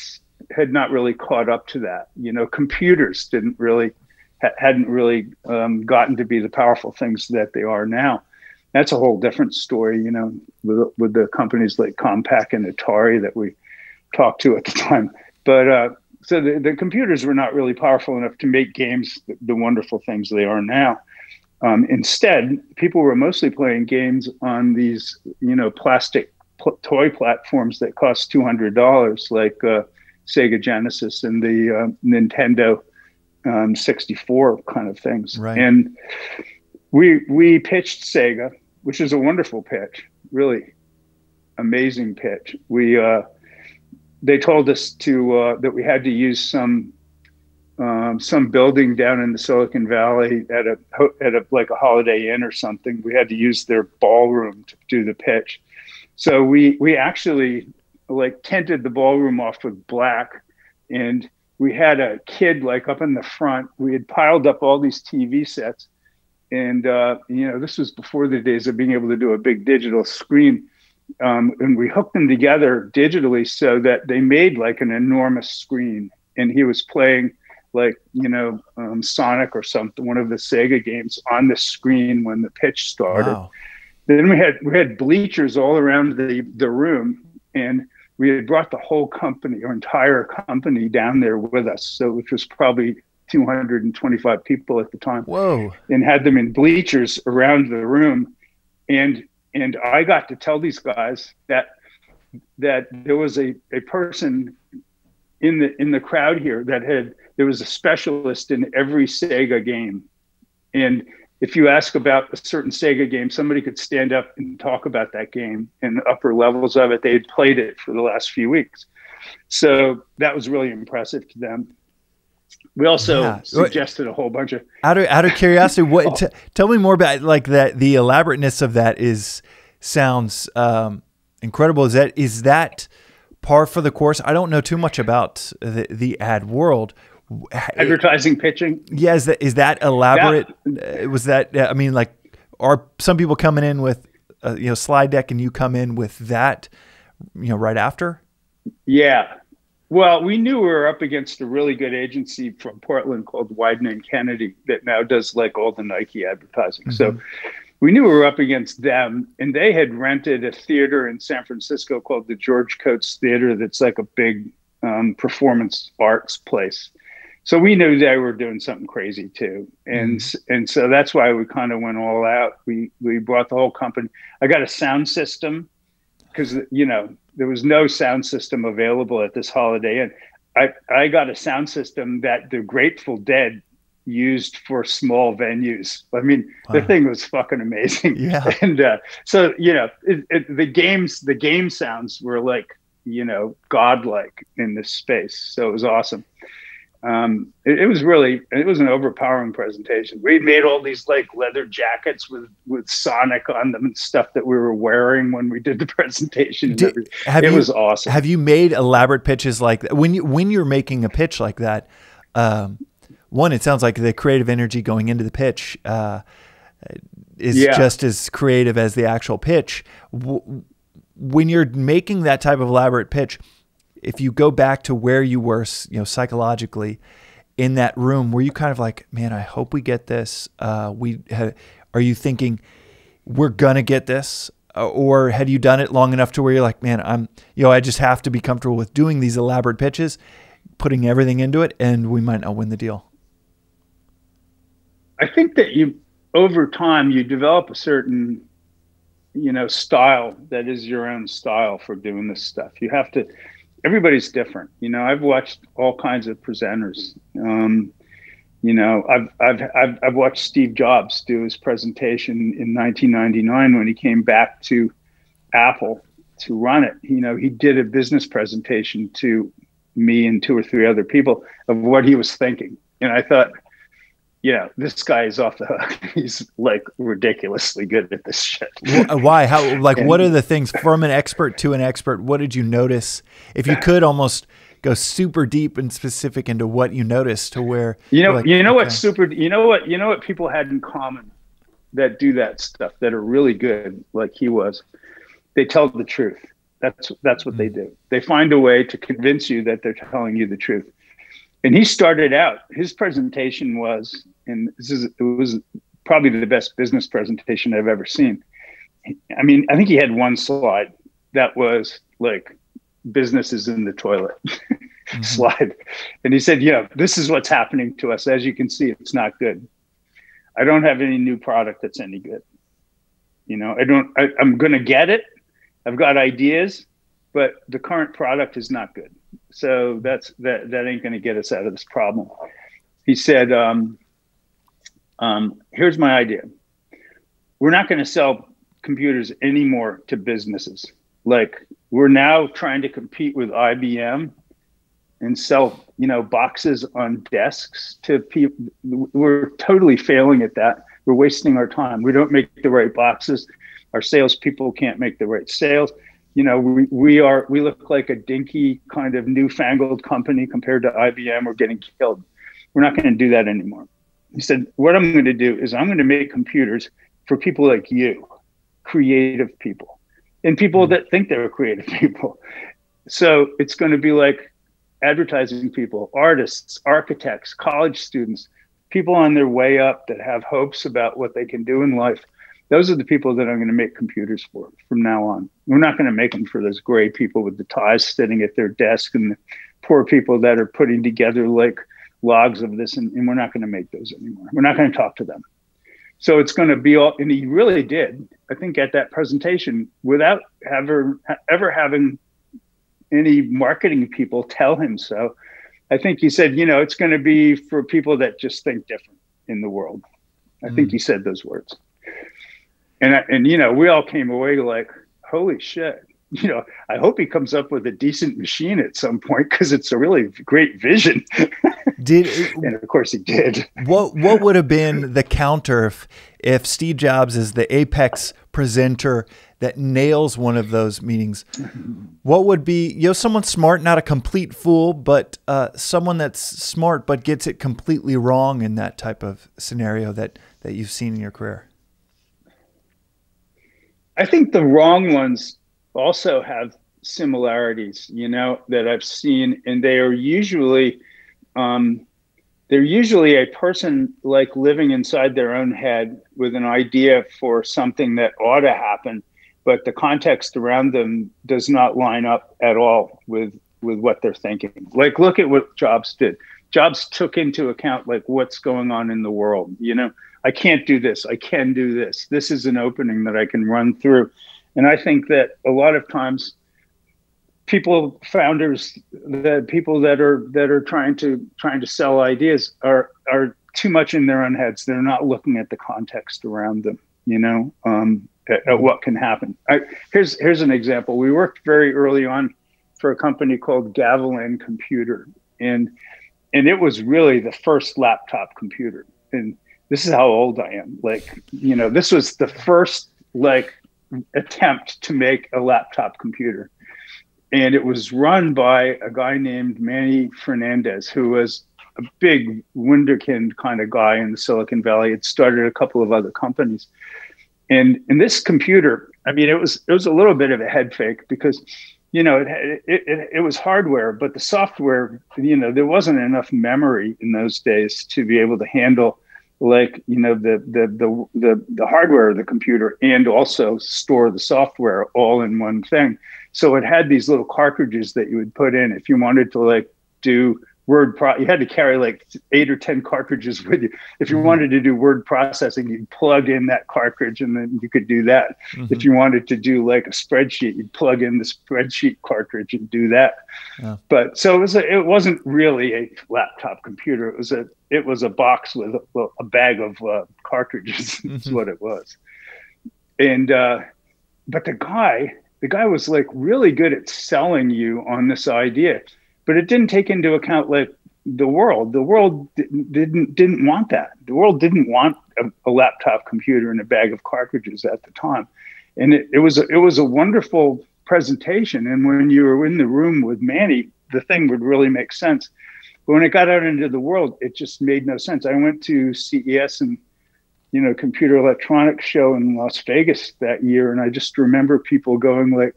caught up to that. You know, computers hadn't really gotten to be the powerful things that they are now. That's a whole different story, you know, with the companies like Compaq and Atari that we talked to at the time. But so the computers were not really powerful enough to make games the wonderful things they are now. Instead, people were mostly playing games on these, you know, plastic toy platforms that cost $200, like Sega Genesis and the Nintendo 64 kind of things. Right. And we pitched Sega, which is a wonderful pitch, really amazing pitch. They told us that we had to use some building down in the Silicon Valley at a like a Holiday Inn or something. We had to use their ballroom to do the pitch. So we actually like tinted the ballroom off with black, and we had a kid like up in the front. We had piled up all these TV sets, and you know, this was before the days of being able to do a big digital screen. And we hooked them together digitally so that they made like an enormous screen. And he was playing like, you know, Sonic or something, one of the Sega games on the screen when the pitch started. Wow. Then we had bleachers all around the room, and we had brought the whole company, our entire company, down there with us. So, which was probably 225 people at the time. Whoa! And had them in bleachers around the room, and I got to tell these guys that there was a person in the crowd here there was a specialist in every Sega game, and if you ask about a certain Sega game, somebody could stand up and talk about that game and the upper levels of it. They had played it for the last few weeks. So that was really impressive to them. We also suggested a whole bunch of... Out of curiosity, what? Oh. Tell me more about like that. The elaborateness of that sounds incredible. Is that par for the course? I don't know too much about the ad world. Advertising pitching. Yeah, is that elaborate? Yeah. Was that? I mean, like, are some people coming in with you know, slide deck, and you come in with that, you know, right after? Yeah. Well, we knew we were up against a really good agency from Portland called Wieden and Kennedy that now does like all the Nike advertising. Mm-hmm. So we knew we were up against them, and they had rented a theater in San Francisco called the George Coates Theater that's like a big performance arts place. So we knew they were doing something crazy too. And so that's why we kind of went all out. We bought the whole company. I got a sound system because, you know, there was no sound system available at this Holiday Inn. I got a sound system that the Grateful Dead used for small venues. I mean, wow. The thing was fucking amazing. Yeah. And so, you know, the game sounds were like, you know, godlike in this space. So it was awesome. It was an overpowering presentation. We made all these like leather jackets with Sonic on them and stuff that we were wearing when we did the presentation. It was awesome. Have you made elaborate pitches like that? When you're making a pitch like that, one, it sounds like the creative energy going into the pitch, is just as creative as the actual pitch. When you're making that type of elaborate pitch, if you go back to where you were, you know, psychologically in that room, were you kind of like, man, I hope we get this? Are you thinking we're going to get this? Or had you done it long enough to where you're like, man, I just have to be comfortable with doing these elaborate pitches, putting everything into it, and we might not win the deal? I think that over time, you develop a certain, you know, style that is your own style for doing this stuff. You have to... Everybody's different. You know, I've watched all kinds of presenters. You know, I've watched Steve Jobs do his presentation in 1999 when he came back to Apple to run it. You know, he did a business presentation to me and two or three other people of what he was thinking. And I thought, you know, this guy is off the hook. He's like ridiculously good at this shit. Why? How? Like, what are the things from an expert to an expert? What did you notice? If you could almost go super deep and specific into what you noticed, to where you know what people had in common that do that stuff that are really good, like he was. They tell the truth. That's what they do. They find a way to convince you that they're telling you the truth. And he started out, his presentation was, and it was probably the best business presentation I've ever seen. I mean, I think he had one slide that was like, business is in the toilet slide. And he said, yeah, this is what's happening to us. As you can see, it's not good. I don't have any new product that's any good. You know, I'm going to get it. I've got ideas, but the current product is not good. So that ain't going to get us out of this problem. He said, here's my idea. We're not going to sell computers anymore to businesses. Like, we're now trying to compete with IBM and sell, you know, boxes on desks to people. We're totally failing at that. We're wasting our time. We don't make the right boxes. Our salespeople can't make the right sales. You know, we look like a dinky kind of newfangled company compared to IBM. We're getting killed. We're not going to do that anymore. He said, what I'm going to do is I'm going to make computers for people like you, creative people, and people that think they're creative people. So it's going to be like advertising people, artists, architects, college students, people on their way up that have hopes about what they can do in life. Those are the people that I'm going to make computers for from now on. We're not going to make them for those gray people with the ties sitting at their desk and the poor people that are putting together like logs of this. And we're not going to make those anymore. We're not going to talk to them. So it's going to be all, and he really did, I think, at that presentation, without ever having any marketing people tell him so. I think he said, you know, it's going to be for people that just think different in the world. I think he said those words. And you know, we all came away like, holy shit, you know, I hope he comes up with a decent machine at some point, because it's a really great vision. And of course he did. What would have been the counter if Steve Jobs is the apex presenter that nails one of those meetings? What would be, you know, someone smart, not a complete fool, but someone that's smart but gets it completely wrong in that type of scenario that you've seen in your career? I think the wrong ones also have similarities, you know, that I've seen, and they are usually They're usually a person like living inside their own head with an idea for something that ought to happen, but the context around them does not line up at all with what they're thinking. Like, look at what Jobs did. Jobs took into account like what's going on in the world. You know, I can't do this. I can do this. This is an opening that I can run through. And I think that a lot of times people, founders, the people that are trying to sell ideas are too much in their own heads. They're not looking at the context around them, you know, at what can happen. Here's an example. We worked very early on for a company called Gavilan Computer, and it was really the first laptop computer. And this is how old I am. Like, you know, this was the first like attempt to make a laptop computer. And it was run by a guy named Manny Fernandez, who was a big wunderkind kind of guy in the Silicon Valley. It started a couple of other companies. And this computer, I mean, it was a little bit of a head fake because, you know, it was hardware, but the software, you know, there wasn't enough memory in those days to be able to handle, like, you know, the hardware of the computer and also store the software all in one thing. So it had these little cartridges that you would put in if you wanted to, like, do word you had to carry like 8 or 10 cartridges with you. If you wanted to do word processing, you'd plug in that cartridge and then you could do that. Mm-hmm. If you wanted to do like a spreadsheet, you'd plug in the spreadsheet cartridge and do that. Yeah. But so it wasn't really a laptop computer. It was a box with a bag of cartridges. That's what it was. And but the guy was like really good at selling you on this idea. But it didn't take into account like the world. The world didn't want that. The world didn't want a laptop computer and a bag of cartridges at the time. And it was a wonderful presentation. And when you were in the room with Manny, the thing would really make sense. But when it got out into the world, it just made no sense. I went to CES and, you know, Computer Electronics Show in Las Vegas that year, and I just remember people going like,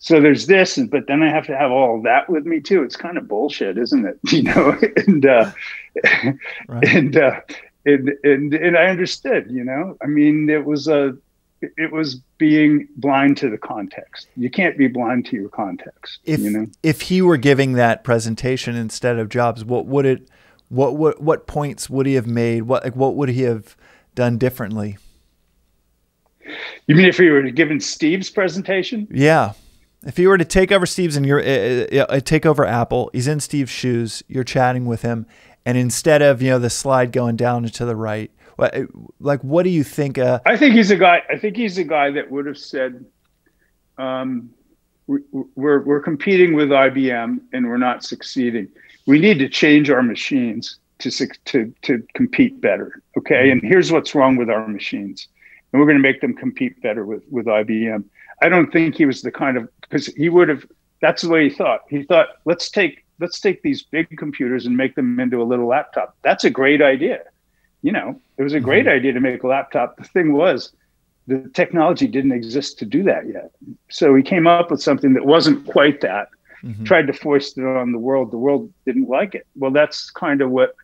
so there's this, but then I have to have all that with me too. It's kind of bullshit, isn't it? You know, right. and I understood. You know, I mean, it was being blind to the context. You can't be blind to your context. You know, if he were giving that presentation instead of Jobs, what points would he have made? What would he have done differently? You mean if he were given Steve's presentation? Yeah. If you were to take over Steve's and take over Apple, he's in Steve's shoes, you're chatting with him, and instead of, you know, the slide going down and to the right, like, what do you think? I think he's a guy that would have said, we're competing with IBM and we're not succeeding. We need to change our machines to compete better. Okay. And here's what's wrong with our machines. And we're going to make them compete better with IBM. I don't think he was the kind of, because he would have, that's the way he thought. He thought, let's take these big computers and make them into a little laptop. That's a great idea. You know, it was a great idea to make a laptop. The thing was, the technology didn't exist to do that yet. So he came up with something that wasn't quite that, tried to foist it on the world. The world didn't like it. Well, that's kind of what,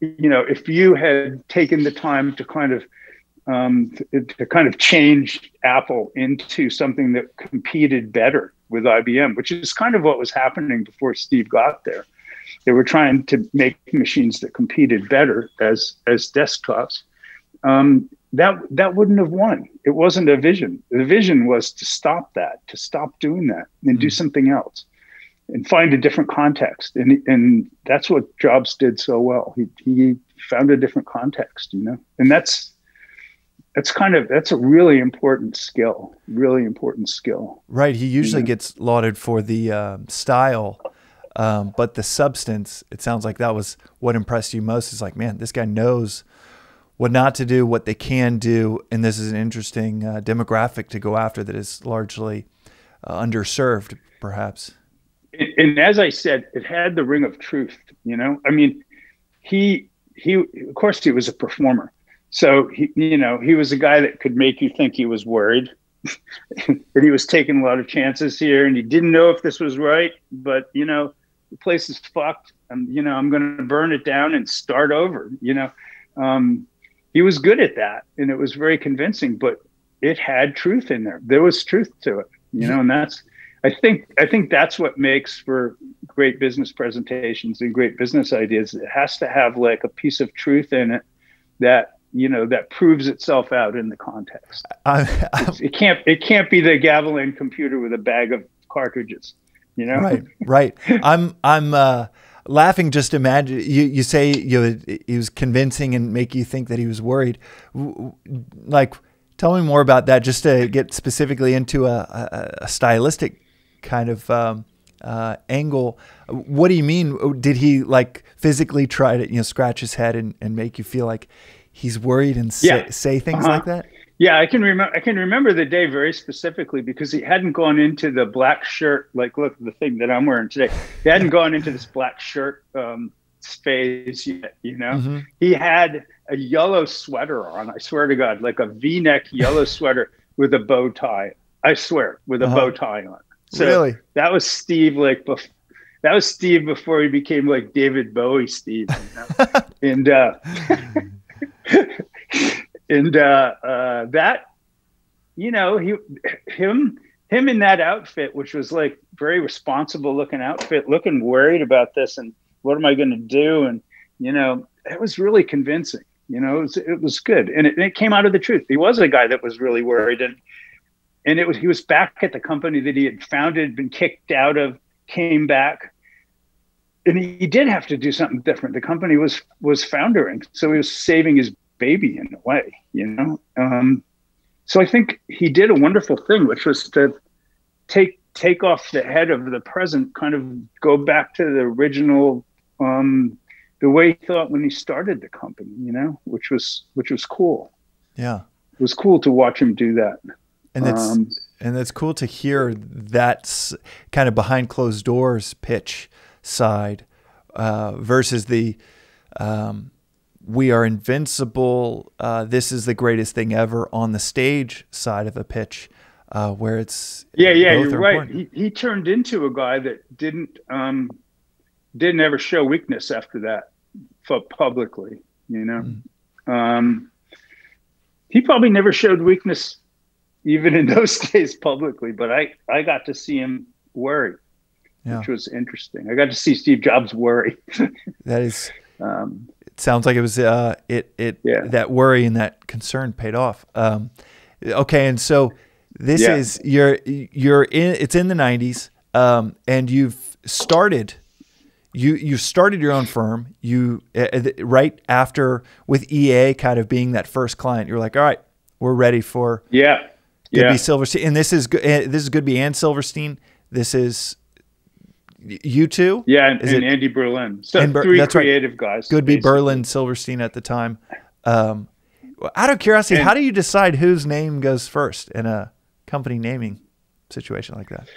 you know, if you had taken the time to kind of change Apple into something that competed better with IBM, which is kind of what was happening before Steve got there. They were trying to make machines that competed better as desktops. That wouldn't have won. It wasn't a vision. The vision was to stop that, to stop doing that and do something else and find a different context. And that's what Jobs did so well. He found a different context, you know, and that's a really important skill, Right. He usually gets lauded for the style, but the substance, it sounds like that was what impressed you most. It's like, man, this guy knows what not to do, what they can do. And this is an interesting demographic to go after that is largely underserved, perhaps. And as I said, it had the ring of truth, you know, I mean, he of course, he was a performer. So, he was a guy that could make you think he was worried and he was taking a lot of chances here and he didn't know if this was right, but, you know, the place is fucked. I'm going to burn it down and start over, He was good at that, and it was very convincing, but it had truth in there. There was truth to it, and that's, I think that's what makes for great business presentations and great business ideas. It has to have like a piece of truth in it that, that proves itself out in the context. It can't be the Gavilan computer with a bag of cartridges, Right. Right. I'm laughing. Just imagine you say, he was convincing and make you think that he was worried. Like, tell me more about that, just to get specifically into a stylistic kind of angle. What do you mean? Did he like physically try to scratch his head and make you feel like he's worried and say things like that? Yeah, I can remember the day very specifically because he hadn't gone into the black shirt. Like, look, the thing that I'm wearing today. He hadn't gone into this black shirt phase yet, He had a yellow sweater on, I swear to God, like a V-neck yellow sweater with a bow tie. I swear, with a bow tie on. So really? That was Steve. Like, that was Steve before he became like David Bowie Steve. Him in that outfit, which was like very responsible looking outfit, looking worried about this and what am I going to do? And, it was really convincing, it was good. And it came out of the truth. He was a guy that was really worried. And he was back at the company that he had founded, been kicked out of, came back. And he did have to do something different. The company was foundering. So he was saving his baby in a way, So I think he did a wonderful thing, which was to take off the head of the present, kind of go back to the original, the way he thought when he started the company, which was cool. Yeah. It was cool to watch him do that. And that's cool to hear that kind of behind closed doors pitch side, versus the, we are invincible. This is the greatest thing ever on the stage side of a pitch. Where it's you're right. He turned into a guy that didn't ever show weakness after that publicly. He probably never showed weakness even in those days publicly. But I got to see him worry, which was interesting. I got to see Steve Jobs worry. That is. It sounds like it was that worry and that concern paid off. Okay, and so. This is you're in. It's in the 90s, and you've started. You started your own firm. You right after with EA kind of being that first client. You're like, all right, we're ready for Goodby Silverstein, and this is Goodby and Silverstein. This is you two. Yeah, and Andy Berlin. So three creative guys. Goodby, Berlin, Silverstein at the time. Out of curiosity, how do you decide whose name goes first in a company naming situation like that?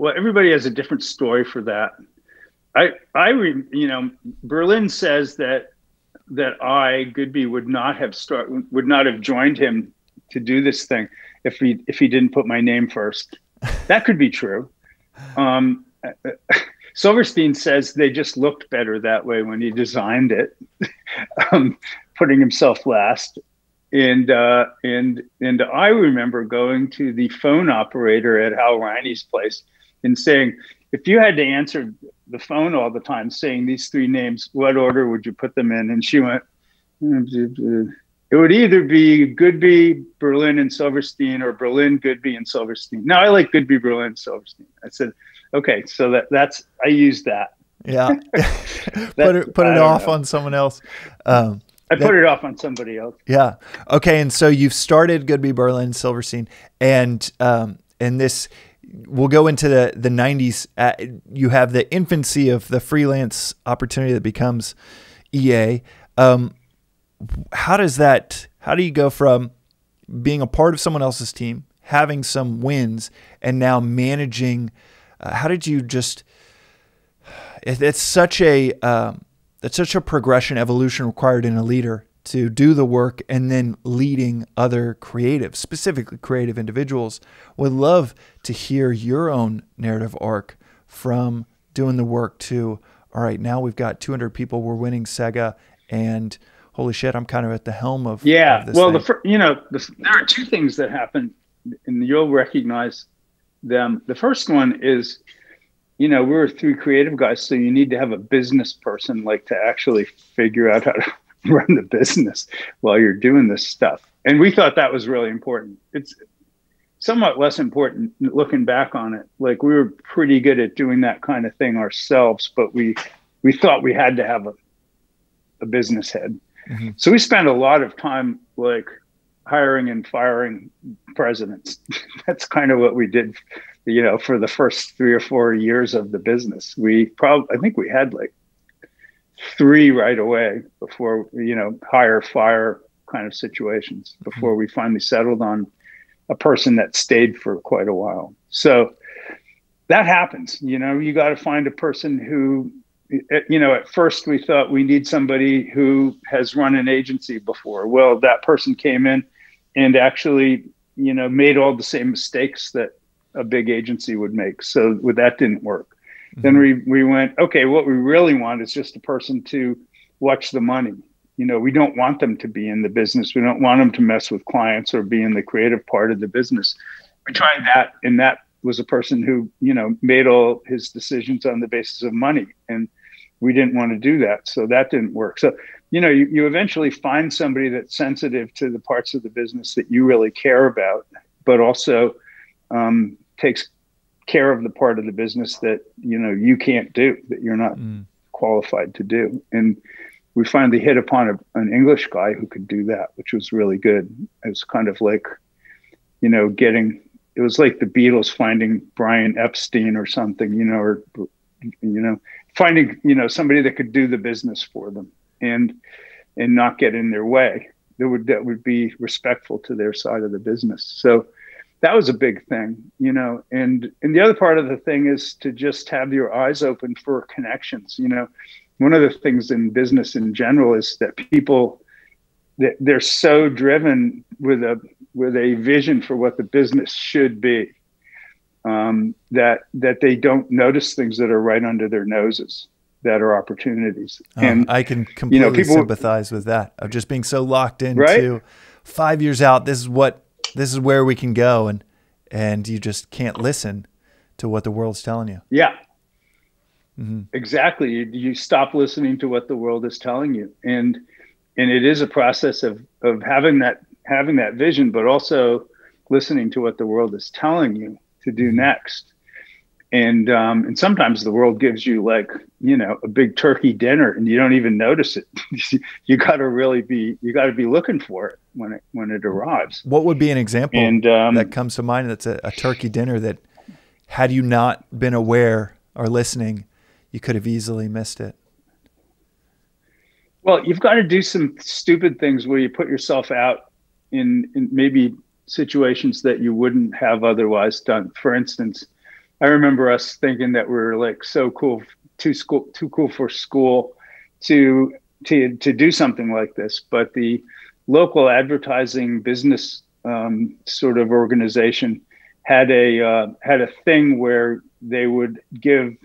Well, everybody has a different story for that. Berlin says that Goodby would not have joined him to do this thing if he didn't put my name first. That could be true. Silverstein says they just looked better that way when he designed it, putting himself last. And I remember going to the phone operator at Hal Riney's place and saying, if you had to answer the phone all the time saying these three names, what order would you put them in? And she went, it would either be Goodby, Berlin, and Silverstein, or Berlin, Goodby, and Silverstein. Now I like Goodby, Berlin, Silverstein. I said, okay, so that's I used that. Yeah, put it off on someone else. Put it off on somebody else. Yeah. Okay, and so you've started Goodby, Berlin, Silverstein, and this we'll go into the 90s. You have the infancy of the freelance opportunity that becomes EA. How do you go from being a part of someone else's team, having some wins, and now managing? How did you just? It's such a progression, evolution required in a leader to do the work and then leading other creatives, specifically creative individuals. Would love to hear your own narrative arc from doing the work to, all right, now we've got 200 people, we're winning Sega, and holy shit, I'm kind of at the helm of, this well, thing. There are two things that happen, and you'll recognize them. The first one is, we were three creative guys, so you need to have a business person to actually figure out how to run the business while you're doing this stuff. And we thought that was really important. It's somewhat less important looking back on it. Like, we were pretty good at doing that kind of thing ourselves, but we thought we had to have a business head. Mm-hmm. So we spent a lot of time hiring and firing presidents. That's kind of what we did, for the first 3 or 4 years of the business. We probably, I think we had 3 right away before, hire, fire kind of situations before we finally settled on a person that stayed for quite a while. So that happens, you got to find a person who, at first we thought we need somebody who has run an agency before. Well, that person came in and actually, made all the same mistakes that a big agency would make. So that didn't work. Mm-hmm. Then we went, okay, what we really want is just a person to watch the money. We don't want them to be in the business. We don't want them to mess with clients or be in the creative part of the business. We tried that, and that was a person who, made all his decisions on the basis of money. And we didn't want to do that. So that didn't work. So, you eventually find somebody that's sensitive to the parts of the business that you really care about, but also takes care of the part of the business that, you can't do, that you're not qualified to do. And we finally hit upon an English guy who could do that, which was really good. It was kind of it was like the Beatles finding Brian Epstein or something, or, finding, somebody that could do the business for them and not get in their way. That would be respectful to their side of the business. So that was a big thing, and the other part of the thing is to just have your eyes open for connections. One of the things in business in general is that people, they're so driven with a vision for what the business should be, that they don't notice things that are right under their noses that are opportunities. And I can completely sympathize with that, of just being so locked into 5 years out. This is where we can go. And you just can't listen to what the world's telling you. Yeah, exactly. You stop listening to what the world is telling you. And it is a process of having that vision, but also listening to what the world is telling you to do next. And sometimes the world gives you a big turkey dinner and you don't even notice it. You got to be looking for it when it arrives. What would be an example that comes to mind? That's a turkey dinner that, had you not been aware or listening, you could have easily missed it. Well, you've got to do some stupid things where you put yourself out in maybe situations that you wouldn't have otherwise done. For instance, I remember us thinking that we were so cool, too cool for school to do something like this. But the local advertising business sort of organization had a thing where they would give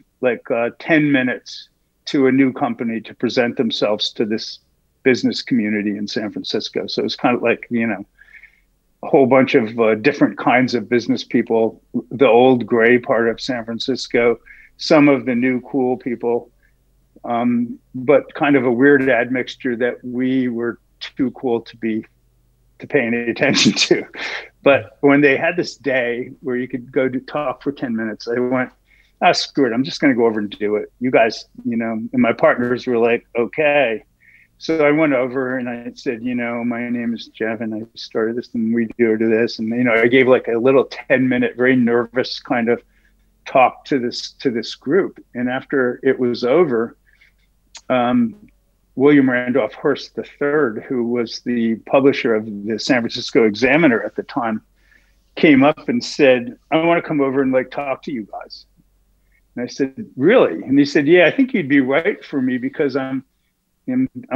10 minutes to a new company to present themselves to this business community in San Francisco. So it's kind of a whole bunch of different kinds of business people, the old gray part of San Francisco, some of the new cool people, but kind of a weird admixture that we were too cool to pay any attention to. But when they had this day where you could go to talk for 10 minutes, I went, ah, screw it, I'm just going to go over and do it. You guys, and my partners were like, okay. So I went over and I said, my name is Jeff and I started this and we do this. And, I gave a little 10-minute, very nervous kind of talk to this group. And after it was over, William Randolph Hearst III, who was the publisher of the San Francisco Examiner at the time, came up and said, I want to come over and talk to you guys. And I said, really? And he said, yeah, I think you'd be right for me because I'm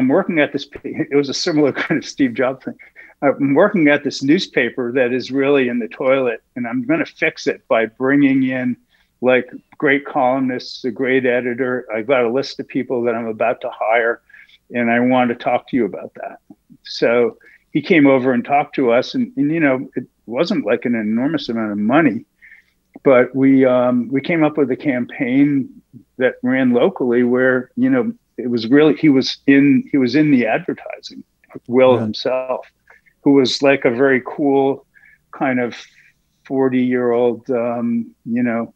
working at this, it was a similar kind of Steve Jobs thing. I'm working at this newspaper that is really in the toilet, and I'm going to fix it by bringing in like great columnists, a great editor. I've got a list of people that I'm about to hire, and I want to talk to you about that. So he came over and talked to us, and you know, it wasn't like an enormous amount of money, but we came up with a campaign that ran locally where, you know, it was really, he was in the advertising, Will himself, who was like a very cool kind of 40-year-old, you know,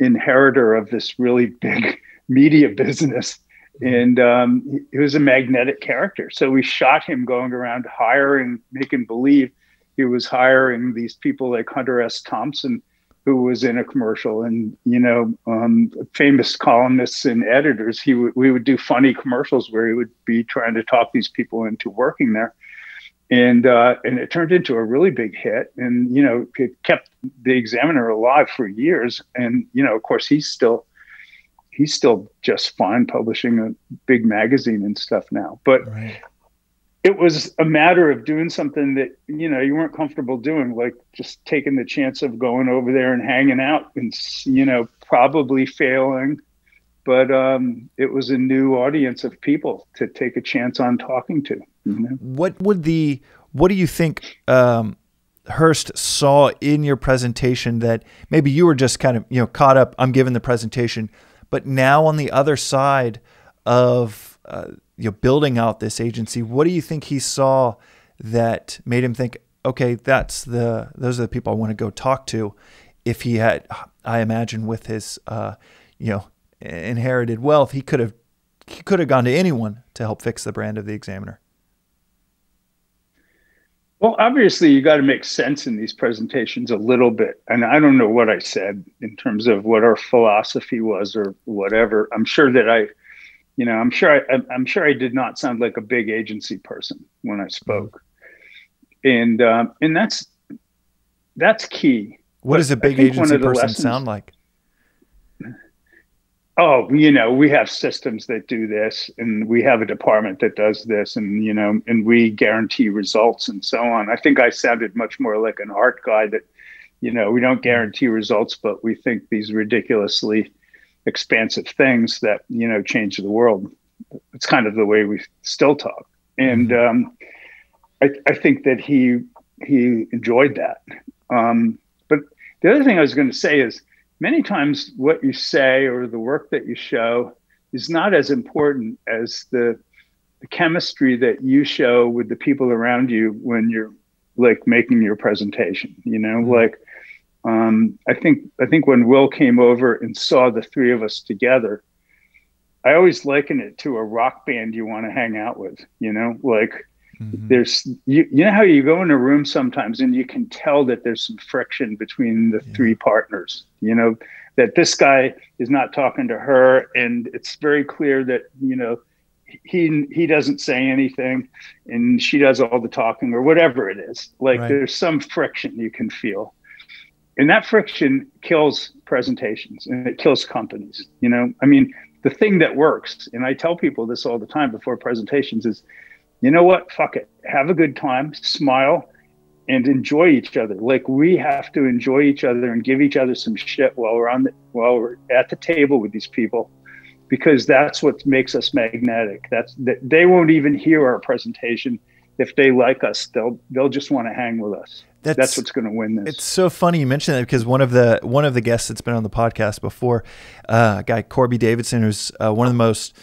inheritor of this really big media business. And he was a magnetic character. So we shot him going around hiring, making believe he was hiring these people like Hunter S. Thompson, who was in a commercial, and, you know, famous columnists and editors. We would do funny commercials where he would be trying to talk these people into working there. And it turned into a really big hit, and, you know, it kept the Examiner alive for years. And, you know, of course, he's still just fine publishing a big magazine and stuff now, but it was a matter of doing something that, you know, you weren't comfortable doing, like just taking the chance of going over there and hanging out and, you know, probably failing. But it was a new audience of people to take a chance on talking to. You know? What do you think Hearst saw in your presentation that maybe you were just kind of, you know, caught up, I'm giving the presentation, but now on the other side of you know, building out this agency, what do you think he saw that made him think, okay, those are the people I want to go talk to? If he had, I imagine, with his you know, inherited wealth, he could have gone to anyone to help fix the brand of the Examiner. Well, obviously you got to make sense in these presentations a little bit. And I don't know what I said in terms of what our philosophy was or whatever. I'm sure that I'm sure I did not sound like a big agency person when I spoke. And that's key. What does a big agency person sound like? Oh, you know, we have systems that do this, and we have a department that does this, and, you know, and we guarantee results and so on. I think I sounded much more like an art guy that, you know, we don't guarantee results, but we think these ridiculously expansive things that, you know, change the world. It's kind of the way we still talk. And I think that he enjoyed that. But the other thing I was going to say is, many times what you say or the work that you show is not as important as the chemistry that you show with the people around you when you're like making your presentation, you know, like, I think when Will came over and saw the three of us together, I always liken it to a rock band you want to hang out with, you know, like there's, you know how you go in a room sometimes and you can tell that there's some friction between the three partners, you know, that this guy is not talking to her, and it's very clear that, you know, he doesn't say anything and she does all the talking or whatever it is. Like there's some friction you can feel, and that friction kills presentations and it kills companies. You know, I mean, the thing that works, and I tell people this all the time before presentations, is, you know what? Fuck it. Have a good time, smile, and enjoy each other. Like, we have to enjoy each other and give each other some shit while we're at the table with these people, because that's what makes us magnetic. They won't even hear our presentation. If they like us, they'll just want to hang with us. That's what's going to win this. It's so funny you mentioned that, because one of the guests that's been on the podcast before, a guy Corby Davidson, who's one of the most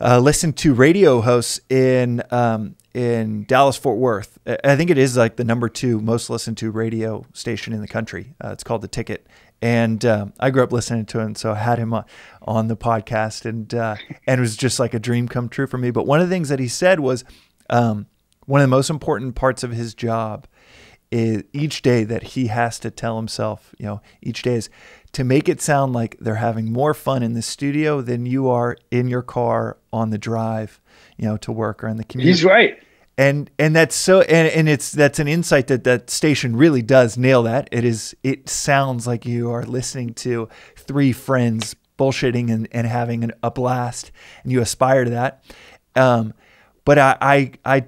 listened to radio hosts in Dallas, Fort Worth. I think it is like the #2 most listened to radio station in the country. It's called The Ticket. And I grew up listening to him, so I had him on the podcast, and it was just like a dream come true for me. But one of the things that he said was, one of the most important parts of his job is each day that he has to tell himself, you know, each day is to make it sound like they're having more fun in the studio than you are in your car on the drive, you know, to work or in the community. He's right. And that's so, and it's, that's an insight that station really does nail that. It sounds like you are listening to three friends bullshitting and having a blast, and you aspire to that. But I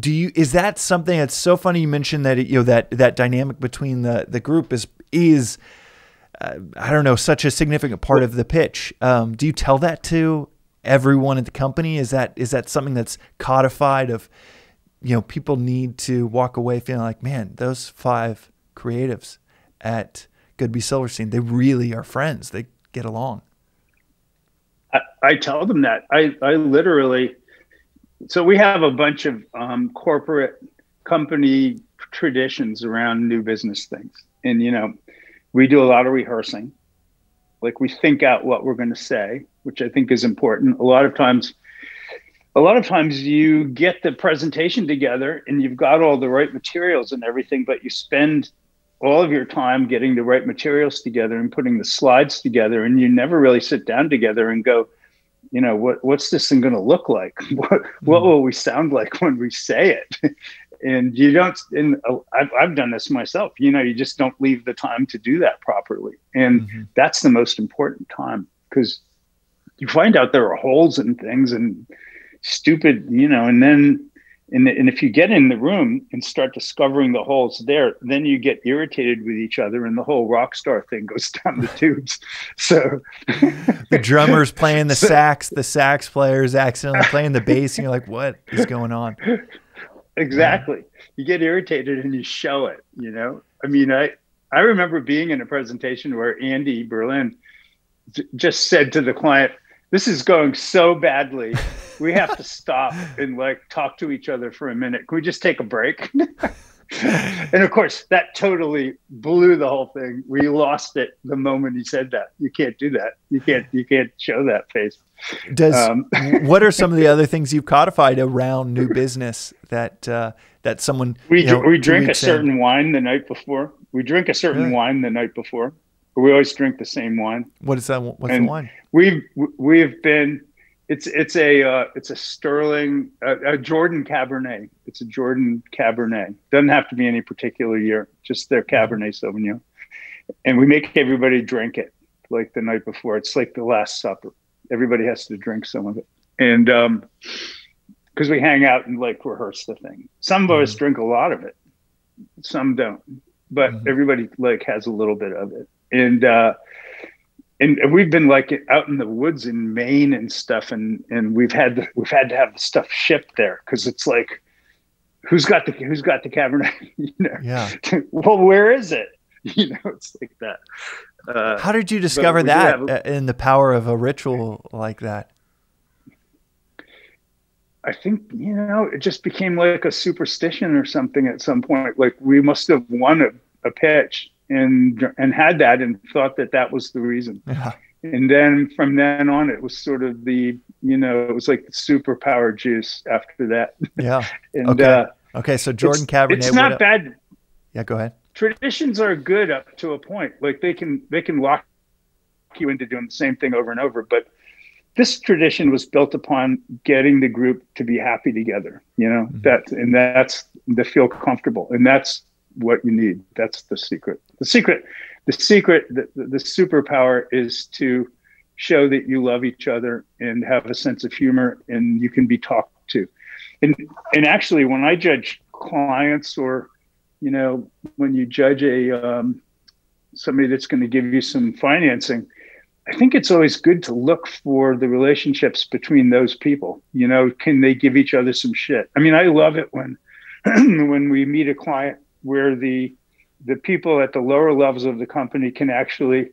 do you, is that something that's so funny? You mentioned that, you know, that dynamic between the group is I don't know, such a significant part of the pitch. Do you tell that to everyone at the company? Is that something that's codified of, you know, people need to walk away feeling like, man, those five creatives at Goodby Silverstein, they really are friends. They get along. I tell them that. I literally, so we have a bunch of corporate company traditions around new business things. And, you know, we do a lot of rehearsing. Like, we think out what we're going to say, which I think is important. A lot of times you get the presentation together and you've got all the right materials and everything, but you spend all of your time getting the right materials together and putting the slides together, and you never really sit down together and go, you know, what's this thing going to look like? What will we sound like when we say it? And you don't, and I've done this myself, you know, you just don't leave the time to do that properly. And that's the most important time, because you find out there are holes in things and stupid, you know, and then, and if you get in the room and start discovering the holes there, then you get irritated with each other and the whole rock star thing goes down the tubes. So the drummer's playing the sax, the sax player's accidentally playing the bass, and you're like, what is going on? Exactly. Yeah. You get irritated and you show it, you know? I mean, I remember being in a presentation where Andy Berlin just said to the client, this is going so badly. We have to stop and like talk to each other for a minute. Can we just take a break? And of course, that totally blew the whole thing. We lost it the moment he said that. You can't do that. You can't show that face. Does what are some of the other things you've codified around new business that that someone we drink a certain wine the night before. We drink a certain wine the night before. We always drink the same wine. What is that? What's the wine? We've been. It's a Sterling, a Jordan Cabernet. It's a Jordan Cabernet. Doesn't have to be any particular year, just their Cabernet Sauvignon. And we make everybody drink it like the night before. It's like the Last Supper. Everybody has to drink some of it. And because we hang out and like rehearse the thing. Some of us drink a lot of it. Some don't, but everybody like has a little bit of it. And we've been like out in the woods in Maine and stuff, and we've had to have the stuff shipped there, because it's like, who's got the Cabernet? You know? Yeah. Well, where is it? You know, it's like that. How did you discover that in the power of a ritual like that? I think, you know, it just became like a superstition or something at some point. Like, we must have won a pitch and had that and thought that that was the reason. Yeah. And then from then on, it was sort of the, you know, it was like the superpower juice after that. Yeah. And, okay. So Jordan Cabernet. It's not bad. Yeah, go ahead. Traditions are good up to a point. Like, they can lock you into doing the same thing over and over. But this tradition was built upon getting the group to be happy together, you know, that's to feel comfortable. And that's what you need. That's the secret. The superpower is to show that you love each other and have a sense of humor, and you can be talked to. And actually, when I judge clients, or, you know, when you judge somebody that's going to give you some financing, I think it's always good to look for the relationships between those people. You know, can they give each other some shit? I mean, I love it when when we meet a client where the people at the lower levels of the company can actually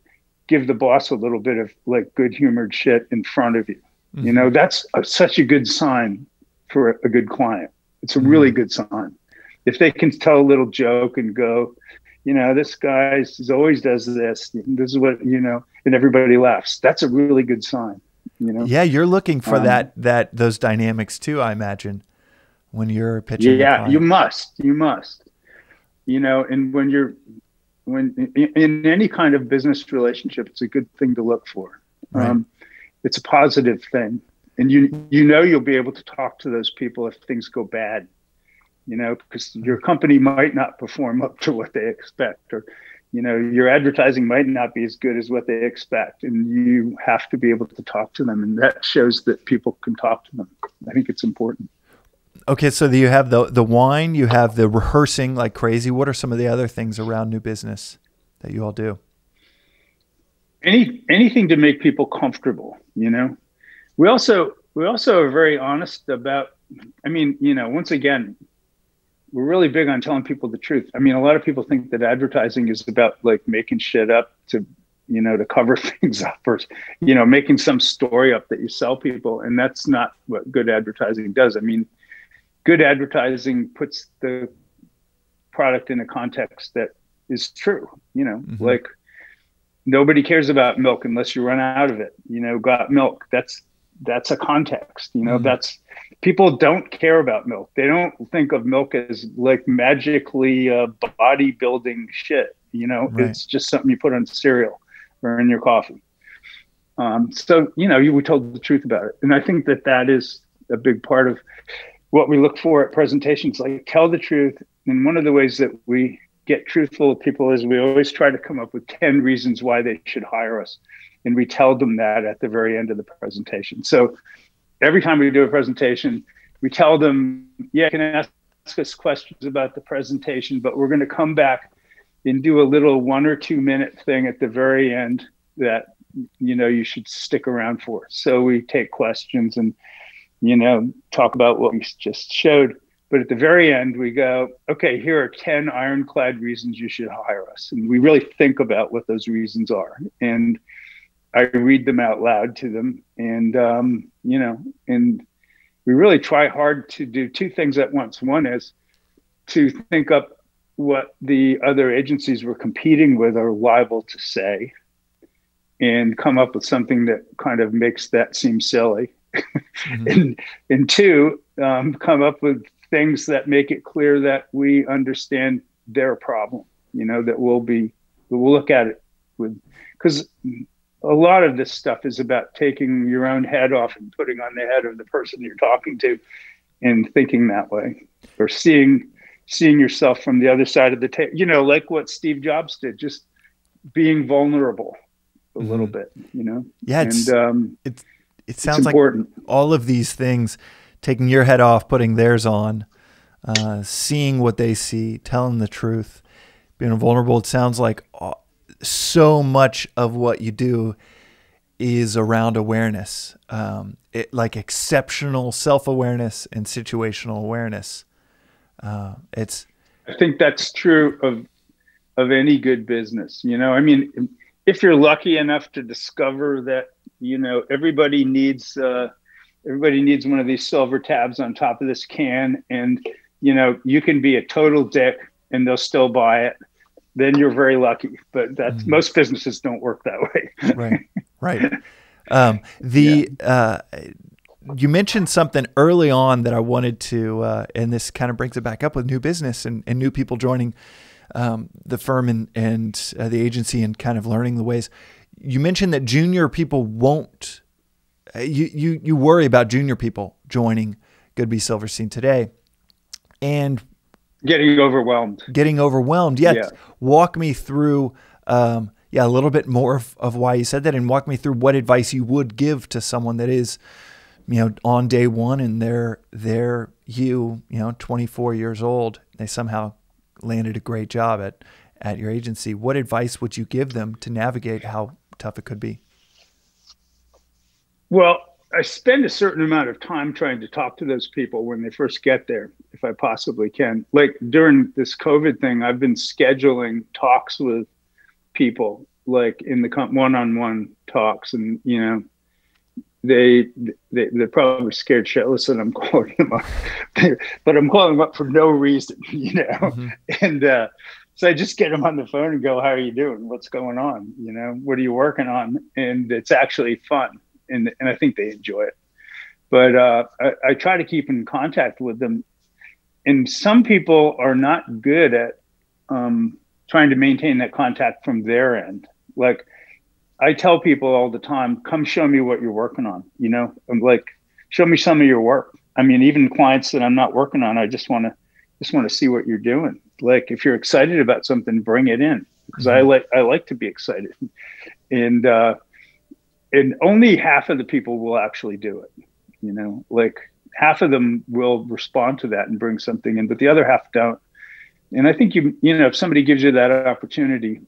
give the boss a little bit of like good humored shit in front of you. Mm-hmm. You know, that's such a good sign for a good client. It's a really good sign. If they can tell a little joke and go, you know, this guy always does this. This is what, you know, and everybody laughs. That's a really good sign, you know? Yeah. You're looking for those dynamics too, I imagine, when you're pitching. Yeah, you must, you know, and when in any kind of business relationship, it's a good thing to look for. Right. It's a positive thing. And you know, you'll be able to talk to those people if things go bad. You know, because your company might not perform up to what they expect, or, you know, your advertising might not be as good as what they expect, and you have to be able to talk to them, and that shows that people can talk to them. I think it's important. Okay, so you have the wine, you have the rehearsing like crazy. What are some of the other things around new business that you all do? anything to make people comfortable, you know. We also are very honest about, I mean, you know, once again, we're really big on telling people the truth. I mean, a lot of people think that advertising is about like making shit up to, you know, to cover things up or, you know, making some story up that you sell people. And that's not what good advertising does. I mean, good advertising puts the product in a context that is true, you know, mm-hmm. like nobody cares about milk unless you run out of it, you know, Got Milk. That's a context, you know, mm-hmm. that's, people don't care about milk. They don't think of milk as like magically bodybuilding shit, you know, right. It's just something you put on cereal or in your coffee. So, you know, we told the truth about it. And I think that that is a big part of what we look for at presentations, like tell the truth. And one of the ways that we get truthful with people is we always try to come up with 10 reasons why they should hire us. And we tell them that at the very end of the presentation. So every time we do a presentation, we tell them, yeah, you can ask us questions about the presentation, but we're going to come back and do a little 1 or 2 minute thing at the very end that, you know, you should stick around for. So we take questions and, you know, talk about what we just showed. But at the very end, we go, okay, here are 10 ironclad reasons you should hire us. And we really think about what those reasons are. And I read them out loud to them, and, you know, and we really try hard to do two things at once. One is to think up what the other agencies we're competing with are liable to say and come up with something that kind of makes that seem silly. Mm-hmm. and two, come up with things that make it clear that we understand their problem, you know, that we'll look at it with, because a lot of this stuff is about taking your own head off and putting on the head of the person you're talking to and thinking that way, or seeing yourself from the other side of the table, you know, like what Steve Jobs did, just being vulnerable a mm-hmm. little bit, you know? Yeah. It sounds like all of these things, taking your head off, putting theirs on, seeing what they see, telling the truth, being vulnerable. It sounds like so much of what you do is around awareness, like exceptional self-awareness and situational awareness. I think that's true of any good business. You know, I mean, if you're lucky enough to discover that, you know, everybody needs one of these silver tabs on top of this can, and, you know, you can be a total dick and they'll still buy it, then you're very lucky. But that's most businesses don't work that way. Right. You mentioned something early on that I wanted to, and this kind of brings it back up with new business and new people joining the firm and the agency and kind of learning the ways. You mentioned that junior people won't, you worry about junior people joining Goodby Silverstein today and getting overwhelmed. Yes. Yeah. Walk me through, a little bit more of why you said that, and walk me through what advice you would give to someone that is, you know, on day one and they're 24 years old, they somehow landed a great job at your agency. What advice would you give them to navigate how tough it could be? Well, I spend a certain amount of time trying to talk to those people when they first get there, if I possibly can. Like during this COVID thing, I've been scheduling talks with people, like in the one-on-one talks, and, you know, they're probably scared shitless that I'm calling them up, but I'm calling them up for no reason, you know? Mm-hmm. And, so I just get them on the phone and go, how are you doing? What's going on? You know, what are you working on? And it's actually fun. And I think they enjoy it. But I try to keep in contact with them. And some people are not good at trying to maintain that contact from their end. Like I tell people all the time, come show me what you're working on. You know, I'm like, show me some of your work. I mean, even clients that I'm not working on, I just want to see what you're doing. Like if you're excited about something, bring it in, because mm-hmm. I like to be excited, and only half of the people will actually do it. You know, like half of them will respond to that and bring something in, but the other half don't. And I think if somebody gives you that opportunity,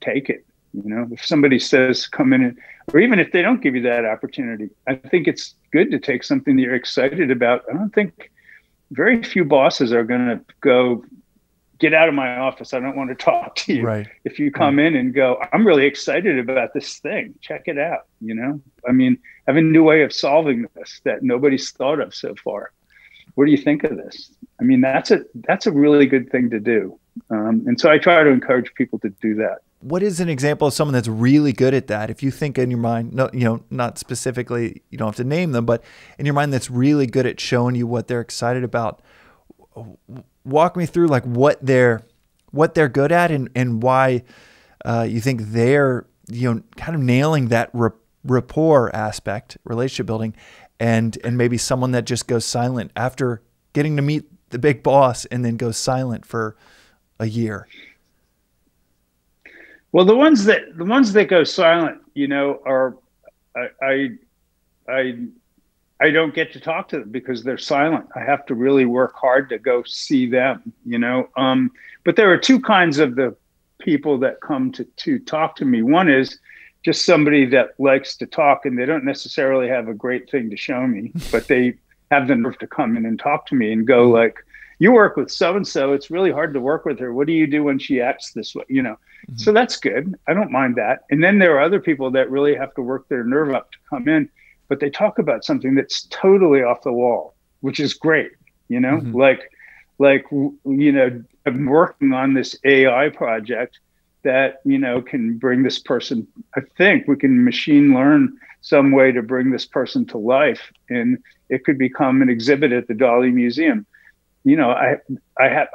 take it. You know, if somebody says come in, or even if they don't give you that opportunity, I think it's good to take something that you're excited about. I don't think very few bosses are going to go, get out of my office, I don't want to talk to you. Right. If you come in and go, I'm really excited about this thing, check it out. You know, I mean, I have a new way of solving this that nobody's thought of so far. What do you think of this? I mean, that's a really good thing to do. And so I try to encourage people to do that. What is an example of someone that's really good at that? If you think in your mind, no, you know, not specifically, you don't have to name them, but in your mind, that's really good at showing you what they're excited about. Walk me through like what they're good at and why you think they're, you know, kind of nailing that rapport aspect, relationship building, and maybe someone that just goes silent after getting to meet the big boss and then goes silent for a year. Well, the ones that go silent, you know, are I don't get to talk to them because they're silent. I have to really work hard to go see them, you know. But there are two kinds of the people that come to talk to me. One is just somebody that likes to talk and they don't necessarily have a great thing to show me, but they have the nerve to come in and talk to me and go like, you work with so-and-so, it's really hard to work with her. What do you do when she acts this way? You know, so that's good. I don't mind that. And then there are other people that really have to work their nerve up to come in, but they talk about something that's totally off the wall, which is great. You know, like, you know, I'm working on this AI project that, you know, can bring this person, I think we can machine learn some way to bring this person to life. And it could become an exhibit at the Dalí Museum. You know, I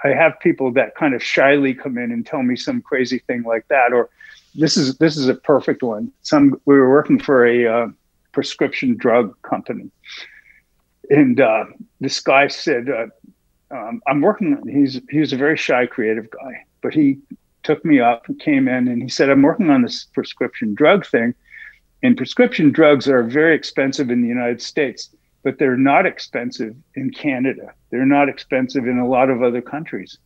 have people that kind of shyly come in and tell me some crazy thing like that. Or this is a perfect one. We were working for a, prescription drug company. And this guy said, I'm working on, he was a very shy, creative guy, but he took me up and came in and he said, I'm working on this prescription drug thing. And prescription drugs are very expensive in the United States, but they're not expensive in Canada. They're not expensive in a lot of other countries.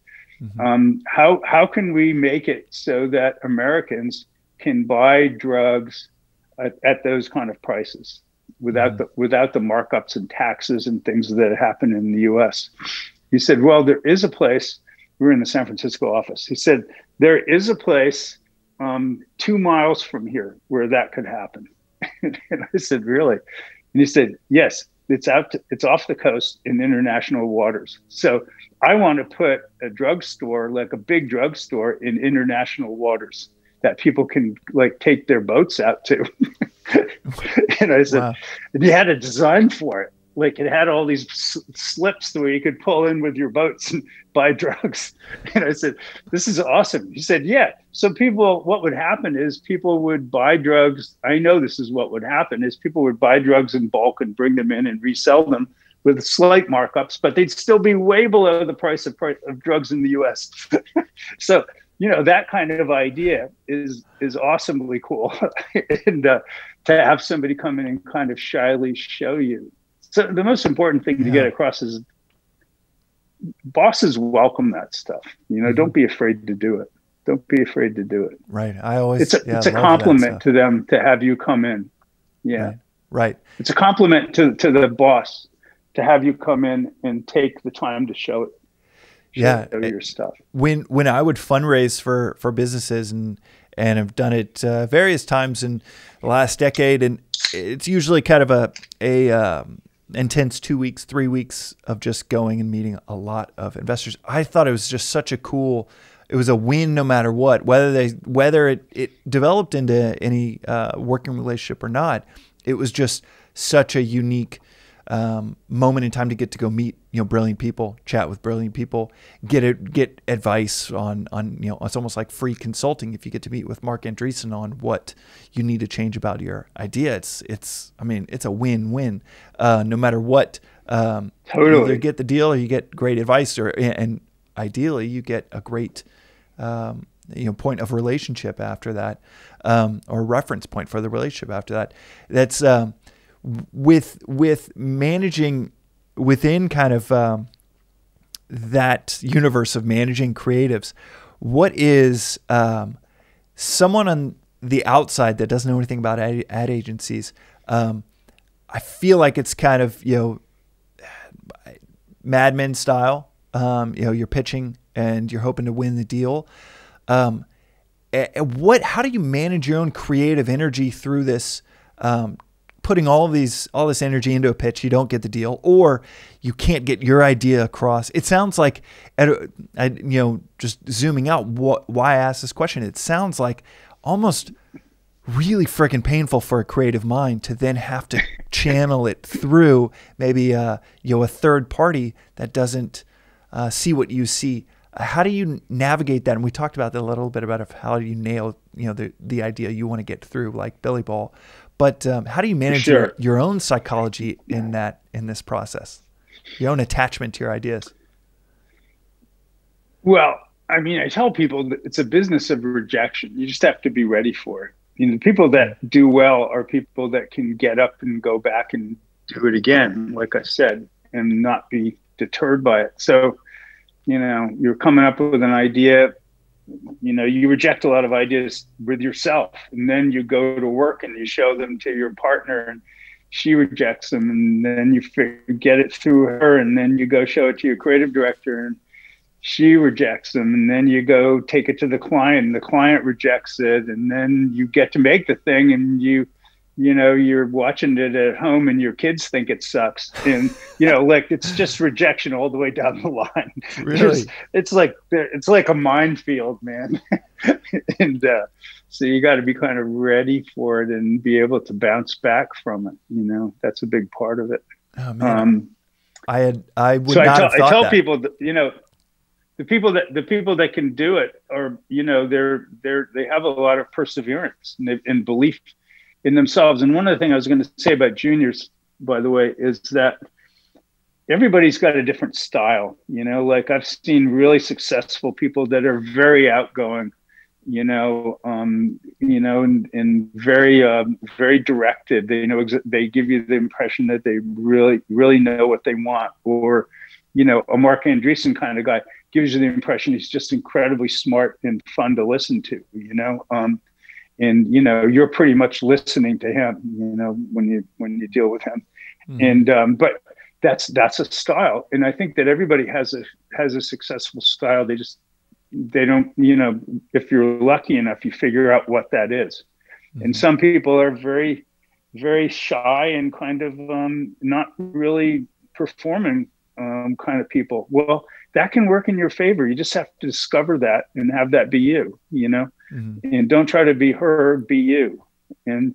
How can we make it so that Americans can buy drugs at those kind of prices without the markups and taxes and things that happen in the US? He said, well, there is a place, we're in the San Francisco office. He said, there is a place 2 miles from here where that could happen. And I said, really? And he said, yes, it's off the coast in international waters. So I want to put a drugstore, like a big drugstore in international waters that people can like take their boats out to. And I said, wow. And you had a design for it. Like it had all these slips where you could pull in with your boats and buy drugs. And I said, this is awesome. He said, yeah. So people, what would happen is people would buy drugs. I know this is what would happen is people would buy drugs in bulk and bring them in and resell them with slight markups, but they'd still be way below the price of drugs in the US. So, you know, that kind of idea is awesomely cool. And to have somebody come in and kind of shyly show you. So the most important thing to get across is bosses welcome that stuff. You know, don't be afraid to do it. Don't be afraid to do it. Right. It's a compliment to them to have you come in. Yeah. Right. It's a compliment to the boss to have you come in and take the time to show it. Your stuff. When I would fundraise for businesses and have done it various times in the last decade, and it's usually kind of a intense 2 weeks, 3 weeks of just going and meeting a lot of investors. I thought it was just such a cool. It was a win no matter what, whether it developed into any working relationship or not. It was just such a unique moment in time to get to go meet, you know, brilliant people, chat with brilliant people, get advice on, you know, it's almost like free consulting. If you get to meet with Mark Andreessen on what you need to change about your idea, it's a win-win, no matter what. Totally. You either get the deal or you get great advice, and ideally you get a great, you know, point of relationship after that, or reference point for the relationship after that. That's, with managing within kind of that universe of managing creatives, what is someone on the outside that doesn't know anything about ad agencies, I feel like it's kind of, you know, Mad Men style. You know, you're pitching and you're hoping to win the deal. How do you manage your own creative energy through this, putting all this energy into a pitch, you don't get the deal, or you can't get your idea across? It sounds like, you know, just zooming out, why I asked this question, it sounds like almost really freaking painful for a creative mind to then have to channel it through maybe you know, a third party that doesn't see what you see. How do you navigate that? And we talked about that a little bit about how you nail, you know, the idea you want to get through, like Billy Ball. But how do you manage your own psychology in that, in this process, your own attachment to your ideas? Well, I mean, I tell people that it's a business of rejection. You just have to be ready for it. You know, the people that do well are people that can get up and go back and do it again, like I said, and not be deterred by it. So, you know, you're coming up with an idea, you know, you reject a lot of ideas with yourself, and then you go to work and you show them to your partner and she rejects them, and then you get it through her, and then you go show it to your creative director and she rejects them, and then you go take it to the client and the client rejects it, and then you get to make the thing and you know, you're watching it at home and your kids think it sucks, and you know, like, it's just rejection all the way down the line. Really? it's like a minefield, man. And so you got to be kind of ready for it and be able to bounce back from it, you know. That's a big part of it. Oh, man. I tell people that, you know, The people that can do it are, you know, they have a lot of perseverance and belief in themselves. And one of the things I was going to say about juniors, by the way, is that everybody's got a different style. You know, like, I've seen really successful people that are very outgoing, you know, and very, very directed. They know, they give you the impression that they really, really know what they want. Or, you know, a Mark Andreessen kind of guy gives you the impression he's just incredibly smart and fun to listen to, you know. And, you know, you're pretty much listening to him, you know, when you deal with him. Mm. And but that's a style. And I think that everybody has a successful style. They don't, you know, if you're lucky enough, you figure out what that is. Mm. And some people are very, very shy and kind of not really performing kind of people. Well, that can work in your favor. You just have to discover that and have that be you, you know. Mm-hmm. And don't try to be her, be you. And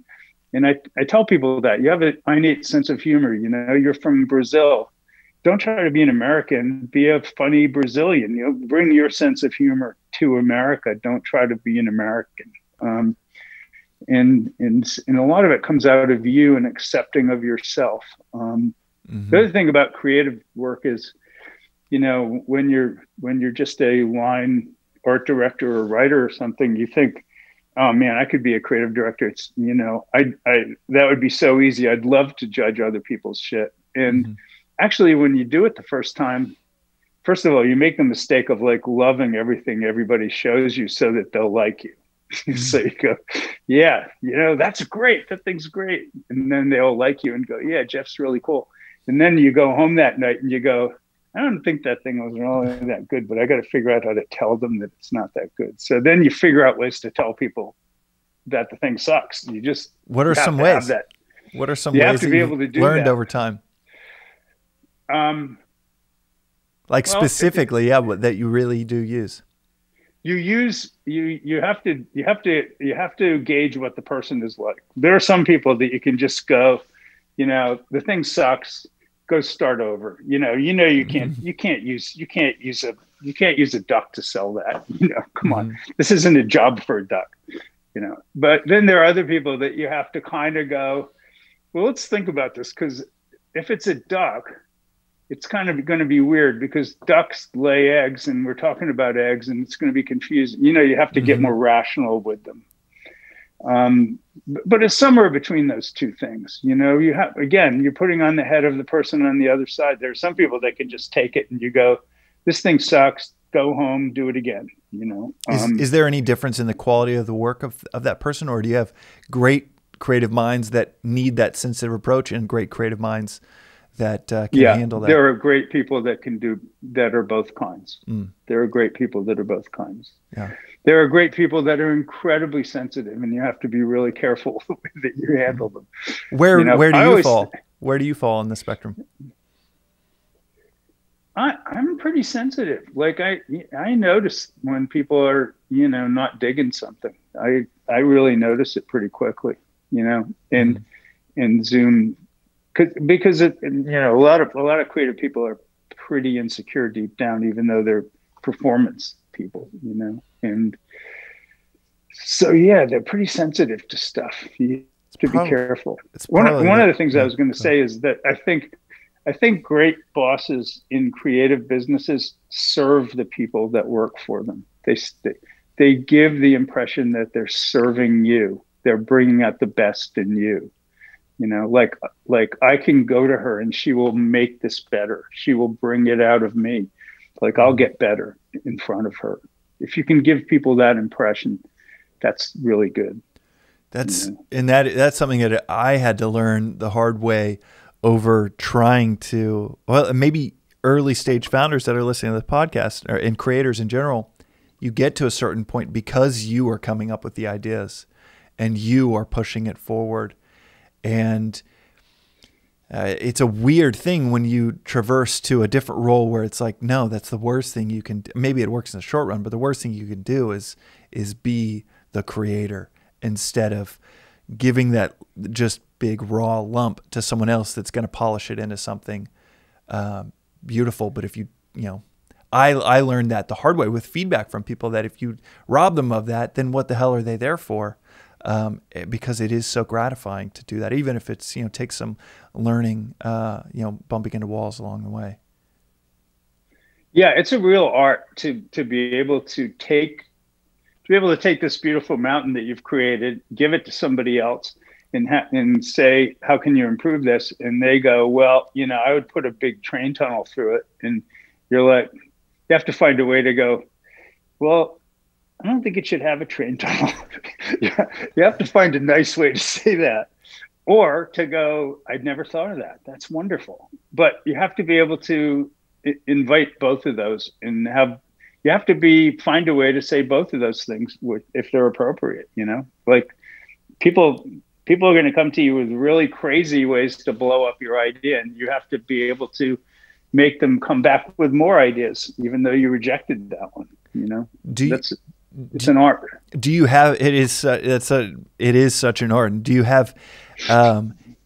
I tell people that you have an innate sense of humor, you know. You're from Brazil. Don't try to be an American, be a funny Brazilian. You know, bring your sense of humor to America. Don't try to be an American. And a lot of it comes out of you and accepting of yourself. Mm-hmm. The other thing about creative work is, you know, when you're just a line art director or writer or something, you think, oh man, I could be a creative director. It's, you know, I that would be so easy. I'd love to judge other people's shit. And mm-hmm. actually, when you do it the first time, first of all, you make the mistake of like loving everything everybody shows you so that they'll like you. Mm-hmm. So you go, yeah, you know, that's great. That thing's great. And then they'll like you and go, yeah, Jeff's really cool. And then you go home that night and you go, I don't think that thing was really that good, but I got to figure out how to tell them that it's not that good. So then you figure out ways to tell people that the thing sucks. You just what are some ways you have to be able to do that over time? Like, well, specifically, that you really do use. You have to gauge what the person is like. There are some people that you can just go, you know, the thing sucks, go start over. You know, you can't use a duck to sell that, you know, come mm-hmm. on, this isn't a job for a duck, you know. But then there are other people that you have to kind of go, well, let's think about this. 'Cause if it's a duck, it's kind of going to be weird because ducks lay eggs and we're talking about eggs and it's going to be confusing. You know, you have to mm-hmm. get more rational with them. But it's somewhere between those two things. You know, you have, again, you're putting on the head of the person on the other side. There are some people that can just take it and you go, this thing sucks. go home, do it again, you know. Is there any difference in the quality of the work of that person, or do you have great creative minds that need that sensitive approach and great creative minds that can handle that? There are great people that can do, that are both kinds. Mm. There are great people that are both kinds. Yeah. There are great people that are incredibly sensitive, and you have to be really careful that you handle them. Where do you fall on the spectrum? I'm pretty sensitive. Like I notice when people are, you know, not digging something. I really notice it pretty quickly, you know, and Zoom, because it, you know, a lot of creative people are pretty insecure deep down, even though they're performance people, you know, and so yeah, they're pretty sensitive to stuff. You have to be careful. One of the things I was going to say is that I think great bosses in creative businesses serve the people that work for them. They give the impression that they're serving you. They're bringing out the best in you. You know, like I can go to her and she will make this better. She will bring it out of me. Like I'll get better in front of her. If you can give people that impression, that's really good. That's, you know? And that's something that I had to learn the hard way over trying to, well, maybe early stage founders that are listening to the podcast or and creators in general, you get to a certain point because you are coming up with the ideas and you are pushing it forward. And it's a weird thing when you traverse to a different role where it's like, no, that's the worst thing you can do. Maybe it works in the short run, but the worst thing you can do is be the creator instead of giving that just big raw lump to someone else that's going to polish it into something beautiful. But if you know, I learned that the hard way with feedback from people that if you rob them of that, then what the hell are they there for? Because it is so gratifying to do that, even if it's, you know, takes some learning, you know, bumping into walls along the way. Yeah, it's a real art to be able to take this beautiful mountain that you've created, give it to somebody else, and say, how can you improve this? And they go, well, you know, I would put a big train tunnel through it. And you're like, you have to find a way to go, well, I don't think it should have a train tunnel. You have to find a nice way to say that. Or to go, I'd never thought of that. That's wonderful. But you have to be able to invite both of those and find a way to say both of those things if they're appropriate, you know? Like people are going to come to you with really crazy ways to blow up your idea, and you have to be able to make them come back with more ideas, even though you rejected that one. You know, it's an art. Do you have it is such an art? Do you have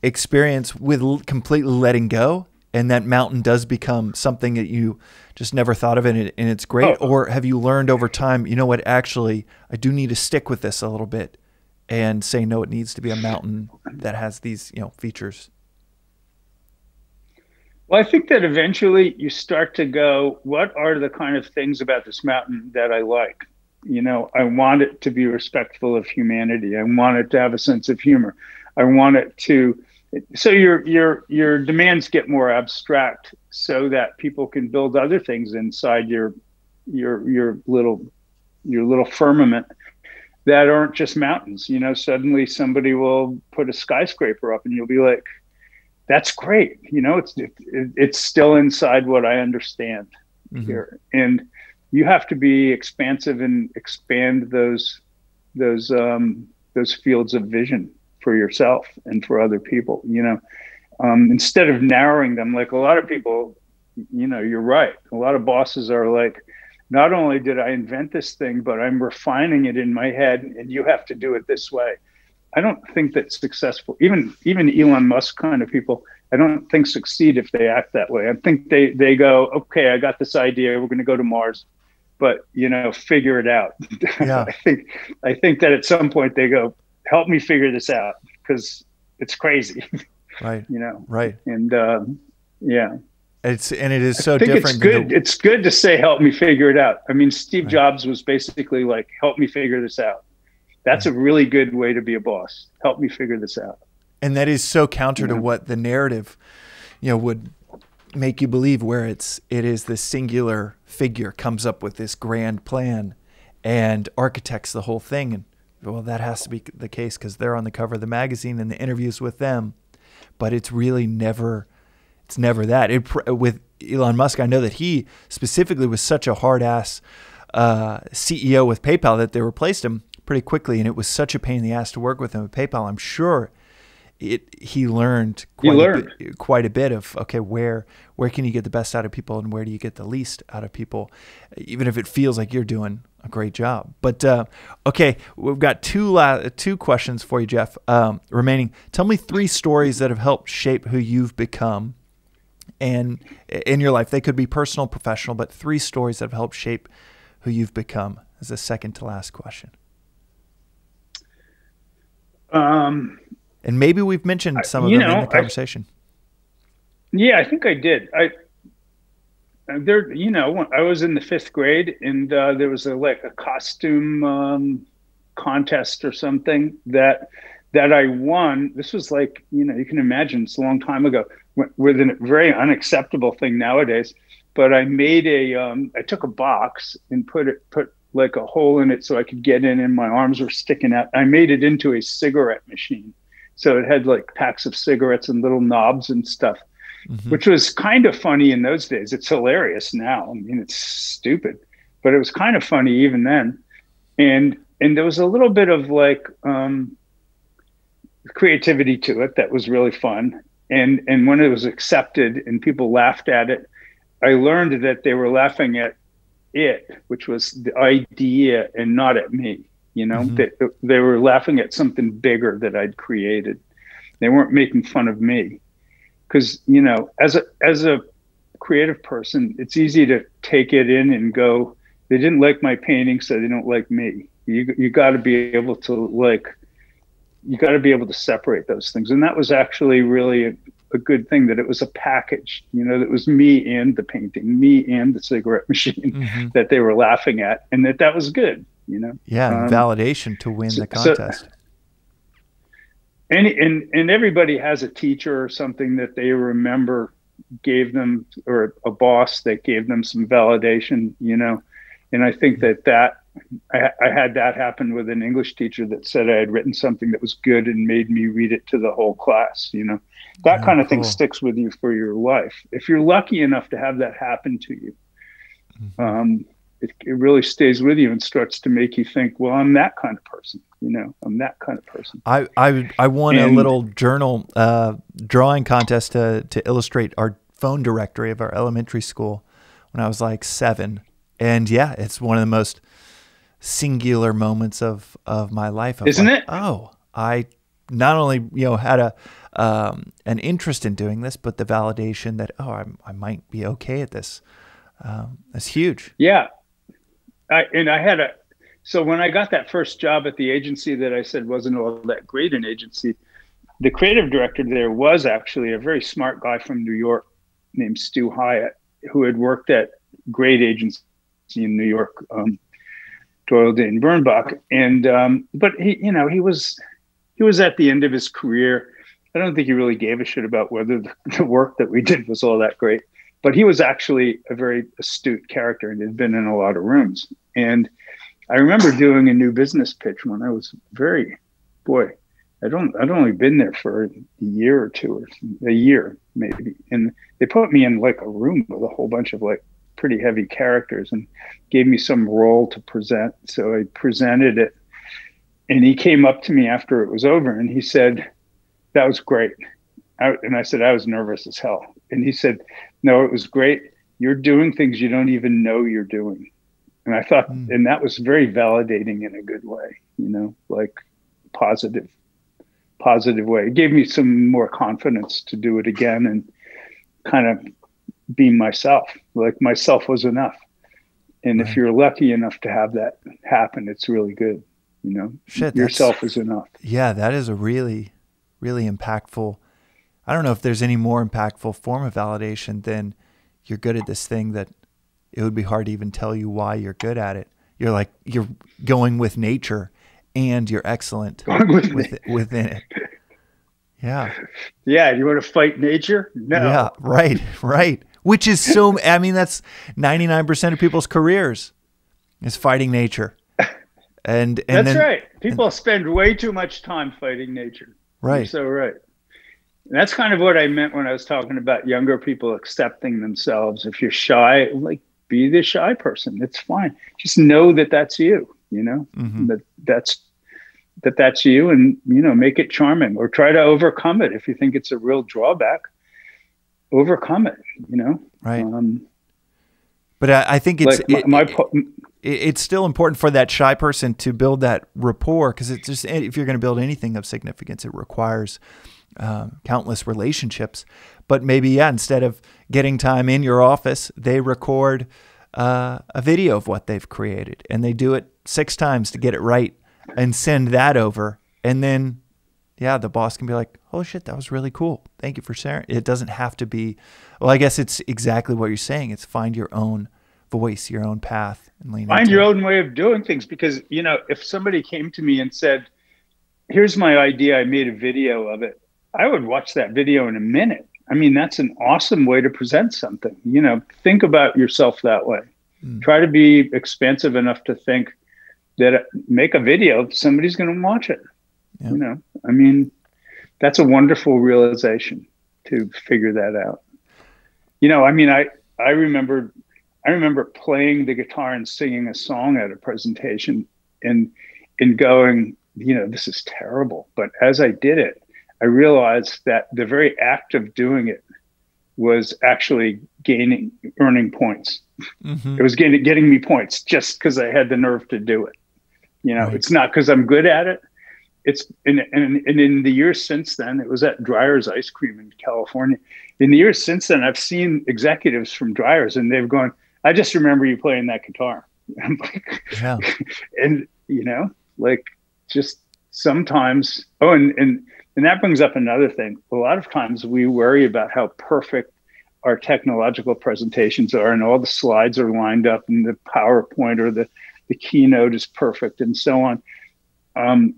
experience with completely letting go, and that mountain does become something that you just never thought of, and it's great? Oh. Or have you learned over time, you know what? Actually, I do need to stick with this a little bit. And say, no, it needs to be a mountain that has these, you know, features. Well, I think that eventually you start to go, what are the kind of things about this mountain that I like? You know, I want it to be respectful of humanity. I want it to have a sense of humor. I want it to, so your demands get more abstract so that people can build other things inside your little firmament that aren't just mountains. You know, suddenly somebody will put a skyscraper up and you'll be like, that's great. You know, it's still inside what I understand here. And you have to be expansive and expand those fields of vision for yourself and for other people, you know, instead of narrowing them. Like a lot of people, you know, you're right. A lot of bosses are like, not only did I invent this thing, but I'm refining it in my head, and you have to do it this way. I don't think that's successful. Even Elon Musk kind of people, I don't think succeed if they act that way. I think they go, okay, I got this idea. We're going to go to Mars, but, you know, figure it out. Yeah. I think that at some point they go, help me figure this out because it's crazy. Right. You know? Right. And yeah. It is so different. It's good. It's good to say, help me figure it out. I mean, Steve Jobs was basically like, help me figure this out. That's a really good way to be a boss. Help me figure this out. And that is so counter to what the narrative, you know, would make you believe, where it is this singular figure comes up with this grand plan and architects the whole thing. And well, that has to be the case because they're on the cover of the magazine and the interviews with them. But it's really never, it's never that. With Elon Musk, I know that he specifically was such a hard-ass CEO with PayPal that they replaced him pretty quickly, and it was such a pain in the ass to work with him at PayPal. I'm sure he learned quite a bit of, okay, where can you get the best out of people and where do you get the least out of people, even if it feels like you're doing a great job. But okay, we've got two questions for you, Jeff, remaining. Tell me three stories that have helped shape who you've become and in your life. They could be personal, professional, but three stories that have helped shape who you've become is the second to last question. And maybe we've mentioned some of them in the conversation. Yeah, I think I did. You know, when I was in the 5th grade, and there was like a costume contest or something that I won. This was like, you know, you can imagine it's a long time ago, with a very unacceptable thing nowadays. But I made I took a box and put like a hole in it so I could get in, and my arms were sticking out. I made it into a cigarette machine. So it had like packs of cigarettes and little knobs and stuff, mm-hmm. which was kind of funny in those days. It's hilarious now. I mean, it's stupid, but it was kind of funny even then. And there was a little bit of like creativity to it that was really fun. And when it was accepted and people laughed at it, I learned that they were laughing at it, which was the idea, and not at me. You know, mm-hmm. they were laughing at something bigger that I'd created. They weren't making fun of me, because, you know, as a creative person, it's easy to take it in and go, they didn't like my painting, so they don't like me. You got to be able to separate those things, and that was actually really a good thing, that it was a package. You know, that was me and the painting, me and the cigarette machine mm-hmm. that they were laughing at, and that was good. You know, yeah, validation to win the contest. So, and everybody has a teacher or something that they remember gave them, or a boss that gave them some validation. You know, and I think that I had that happen with an English teacher that said I had written something that was good and made me read it to the whole class. You know, that kind of thing sticks with you for your life if you're lucky enough to have that happen to you. Mm-hmm. It really stays with you and starts to make you think, well, I'm that kind of person, you know, I'm that kind of person. I won a little journal drawing contest to illustrate our phone directory of our elementary school when I was like 7. And yeah, it's one of the most singular moments of my life. Isn't it? Oh, I not only, you know, had an interest in doing this, but the validation that, oh, I might be okay at this. That's huge. Yeah. So when I got that first job at the agency that I said wasn't all that great an agency, the creative director there was actually a very smart guy from New York named Stu Hyatt, who had worked at great agency in New York, Doyle Dane Bernbach. And, but he, you know, he was at the end of his career. I don't think he really gave a shit about whether the work that we did was all that great. But he was actually a very astute character and had been in a lot of rooms. And I remember doing a new business pitch when I was I'd only been there for a year maybe. And they put me in like a room with a whole bunch of like pretty heavy characters and gave me some role to present. So I presented it, and he came up to me after it was over and he said, "That was great." And I said, "I was nervous as hell." And he said, "No, it was great. You're doing things you don't even know you're doing." And I thought, and that was very validating in a good way, you know, like positive way. It gave me some more confidence to do it again and kind of be myself, like myself was enough. And if you're lucky enough to have that happen, it's really good. You know, yourself is enough. Yeah, that is a really, really impactful. I don't know if there's any more impactful form of validation than you're good at this thing that it would be hard to even tell you why you're good at it. You're like, you're going with nature and you're excellent within it. Yeah. Yeah. You want to fight nature? No. Yeah. Right. Right. which is so, I mean, that's 99% of people's careers is fighting nature. And that's right. People spend way too much time fighting nature. Right. You're so right. And that's kind of what I meant when I was talking about younger people accepting themselves. If you're shy, like, be the shy person. It's fine. Just know that that's you, you know, mm-hmm. that's you, and, you know, make it charming or try to overcome it. If you think it's a real drawback, overcome it, you know? Right. But I think it's, like it's still important for that shy person to build that rapport. 'Cause it's just, if you're going to build anything of significance, it requires countless relationships. But maybe, yeah, instead of getting time in your office, they record a video of what they've created, and they do it 6 times to get it right and send that over. And then, yeah, the boss can be like, oh shit, that was really cool. Thank you for sharing. It doesn't have to be, well, I guess it's exactly what you're saying. It's find your own voice, your own path, and lean into your own way of doing things. Because, you know, if somebody came to me and said, here's my idea, I made a video of it, I would watch that video in a minute. I mean, that's an awesome way to present something. You know, think about yourself that way. Mm. Try to be expansive enough to think that make a video, somebody's going to watch it. Yeah. You know, I mean, that's a wonderful realization to figure that out. You know, I mean, I remember playing the guitar and singing a song at a presentation and going, you know, this is terrible. But as I did it, I realized that the very act of doing it was actually earning points. Mm-hmm. It was getting me points just because I had the nerve to do it. You know, right. It's not because I'm good at it. It's and in the years since then, it was at Dreyer's Ice Cream in California. In the years since then, I've seen executives from Dreyer's, and they've gone, I just remember you playing that guitar. I'm like, yeah. And, you know, like, just sometimes, oh, and that brings up another thing. A lot of times we worry about how perfect our technological presentations are, and all the slides are lined up, and the PowerPoint or the keynote is perfect, and so on.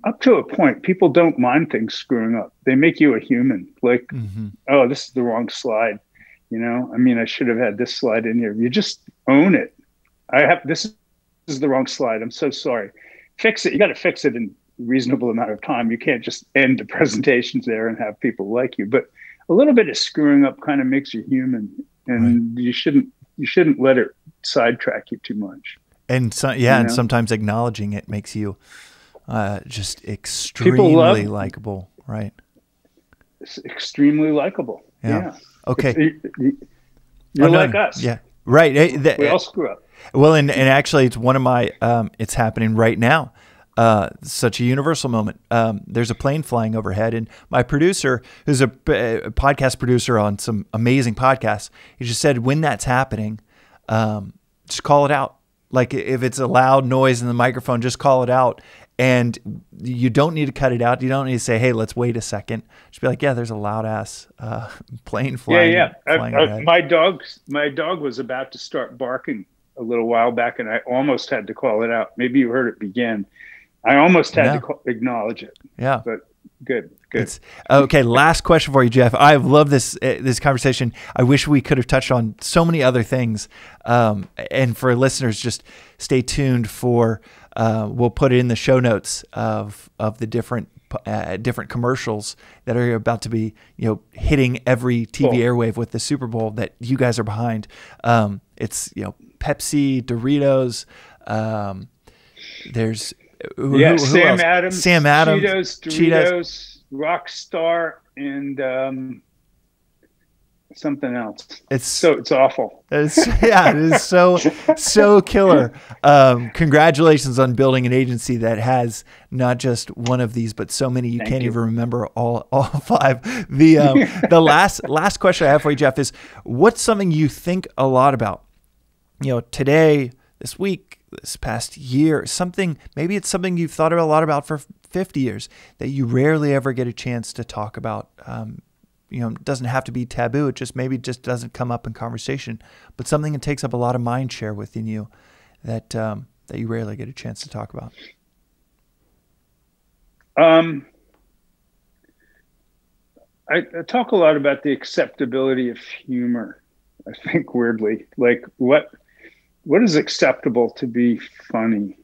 Up to a point, people don't mind things screwing up. They make you a human. Like, mm-hmm. Oh, this is the wrong slide. You know, I mean, I should have had this slide in here. You just own it. This is the wrong slide. I'm so sorry. Fix it. You got to fix it in reasonable amount of time. You can't just end the presentations there and have people like you. But a little bit of screwing up kind of makes you human, and right. you shouldn't let it sidetrack you too much. And so, yeah, you know? Sometimes acknowledging it makes you just extremely likable, right? It's extremely likable. Yeah. Okay. You're like us. Yeah. Right. We all screw up. Well, and actually, it's one of my. It's happening right now. Such a universal moment. There's a plane flying overhead, and my producer, who's a podcast producer on some amazing podcasts, he just said, when that's happening, just call it out. Like, if it's a loud noise in the microphone, just call it out. And you don't need to cut it out. You don't need to say, hey, let's wait a second. Just be like, yeah, there's a loud ass plane flying. Yeah, yeah. My dog was about to start barking a little while back, and I almost had to call it out. Maybe you heard it begin. I almost had to acknowledge it. Yeah, but good. Okay, last question for you, Jeff. I've loved this conversation. I wish we could have touched on so many other things. And for listeners, just stay tuned for. We'll put it in the show notes of the different commercials that are about to be, you know, hitting every TV airwave with the Super Bowl that you guys are behind. It's, you know, Pepsi, Doritos. There's. Sam Adams, Cheetos, Rockstar, and something else. It's awful. It is so killer. Congratulations on building an agency that has not just one of these, but so many you can't even remember all 5. The last question I have for you, Jeff, is what's something you think a lot about? You know, today, this week, this past year, maybe it's something you've thought a lot about for 50 years that you rarely ever get a chance to talk about. You know, it doesn't have to be taboo. It just maybe just doesn't come up in conversation, but something that takes up a lot of mind share within you that, that you rarely get a chance to talk about. I talk a lot about the acceptability of humor I think, weirdly. Like, what is acceptable to be funny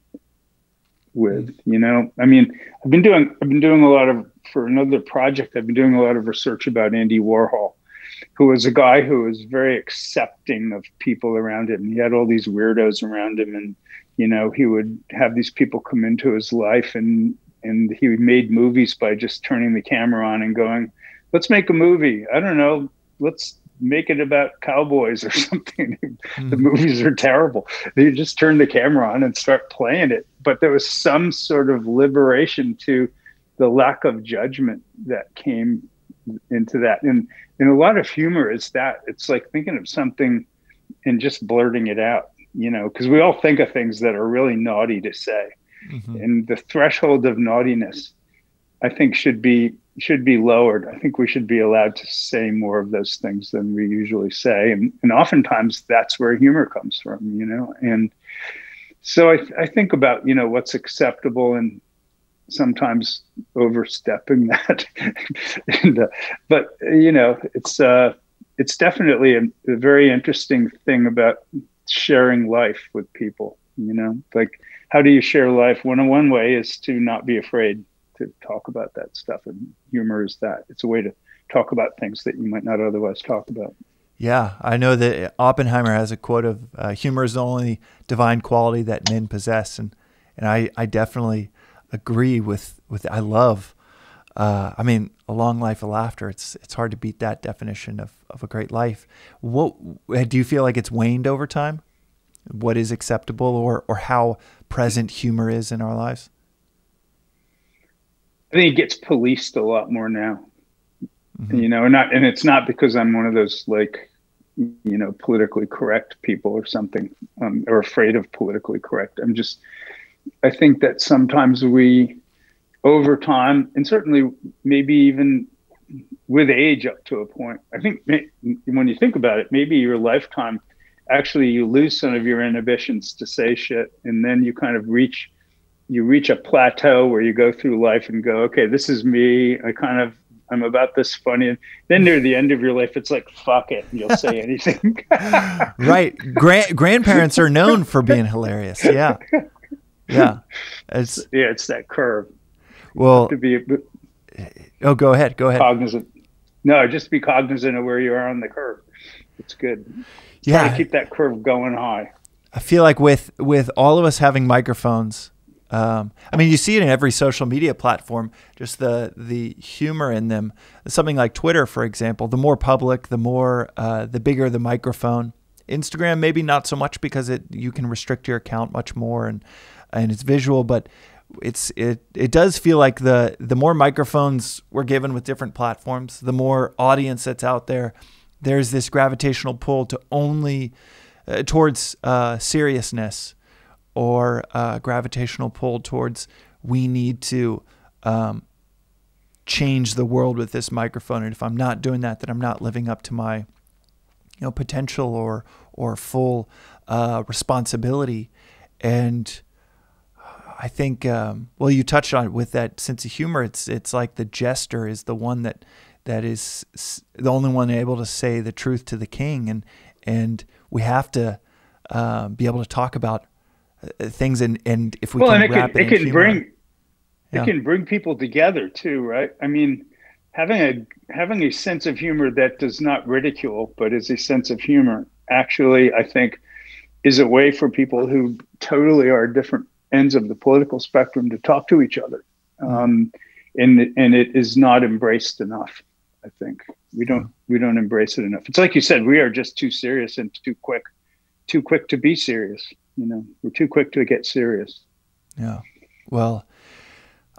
with, you know? I mean, I've been doing a lot of, for another project, I've been doing a lot of research about Andy Warhol, who was a guy who was very accepting of people around him. He had all these weirdos around him, and, you know, he would have these people come into his life, and he made movies by just turning the camera on and going, let's make a movie. I don't know. Let's make it about cowboys or something. The movies are terrible. They just turn the camera on and start playing it. But there was some sort of liberation to the lack of judgment that came into that. And a lot of humor is that. It's like thinking of something and just blurting it out, you know, because we all think of things that are really naughty to say. Mm-hmm. And the threshold of naughtiness, I think, should be lowered. I think we should be allowed to say more of those things than we usually say. And oftentimes that's where humor comes from, you know? And so I think about, you know, what's acceptable and sometimes overstepping that. But, you know, it's definitely a very interesting thing about sharing life with people, you know? Like, how do you share life? One way is to not be afraid to talk about that stuff, and humor is that. It's a way to talk about things that you might not otherwise talk about. Yeah, I know that Oppenheimer has a quote of humor is the only divine quality that men possess, and I definitely agree with I love, I mean, a long life of laughter. It's hard to beat that definition of a great life. What do you feel like it's waned over time? What is acceptable, or how present humor is in our lives? I think it gets policed a lot more now, mm-hmm. you know, and it's not because I'm one of those, like, you know, politically correct people or something, or afraid of politically correct. I think that sometimes we, over time, and certainly maybe even with age up to a point, I think when you think about it, maybe your lifetime, actually you lose some of your inhibitions to say shit, and then you kind of reach a plateau where you go through life and go, okay, this is me. I'm about this funny. And then near the end of your life, it's like, fuck it. And you'll say anything. Right. Grandparents are known for being hilarious. Yeah. Yeah. It's that curve. Well, to be, oh, go ahead. Cognizant. No, just be cognizant of where you are on the curve. It's good. Yeah. Try to keep that curve going high. I feel like with all of us having microphones, I mean, you see it in every social media platform, just the humor in them. Something like Twitter, for example, the more public, the more, the bigger the microphone. Instagram, maybe not so much, because you can restrict your account much more, and it's visual, but it does feel like the more microphones we're given with different platforms, the more audience that's out there, there's this gravitational pull to only, towards, seriousness, or gravitational pull towards, we need to change the world with this microphone. And if I'm not doing that, then I'm not living up to my, you know, potential or full responsibility. And I think, well, you touched on it with that sense of humor. It's like the jester is the one that is the only one able to say the truth to the king. And we have to be able to talk about things, and if we can wrap it in humor, it can bring people together too, right? I mean, having a sense of humor that does not ridicule, but is a sense of humor, actually, I think, is a way for people who totally are different ends of the political spectrum to talk to each other, and it is not embraced enough. I think we don't embrace it enough. It's like you said, we are just too serious and too quick to be serious. You know, we're too quick to get serious. Yeah. Well,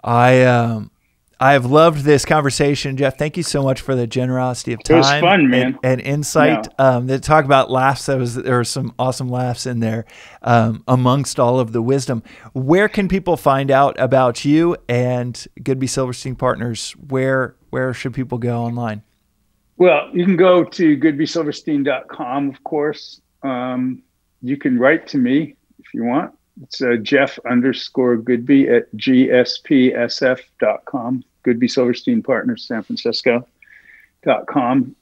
I have loved this conversation, Jeff. Thank you so much for the generosity of time. It was fun, man. And insight. Yeah. They talk about laughs. There were some awesome laughs in there, amongst all of the wisdom. Where can people find out about you and Goodby Silverstein Partners? Where should people go online? Well, you can go to goodbysilverstein.com, of course. You can write to me if you want. It's Jeff_Goodby@gspsf.com, Goodby Silverstein Partners, San Francisco.com.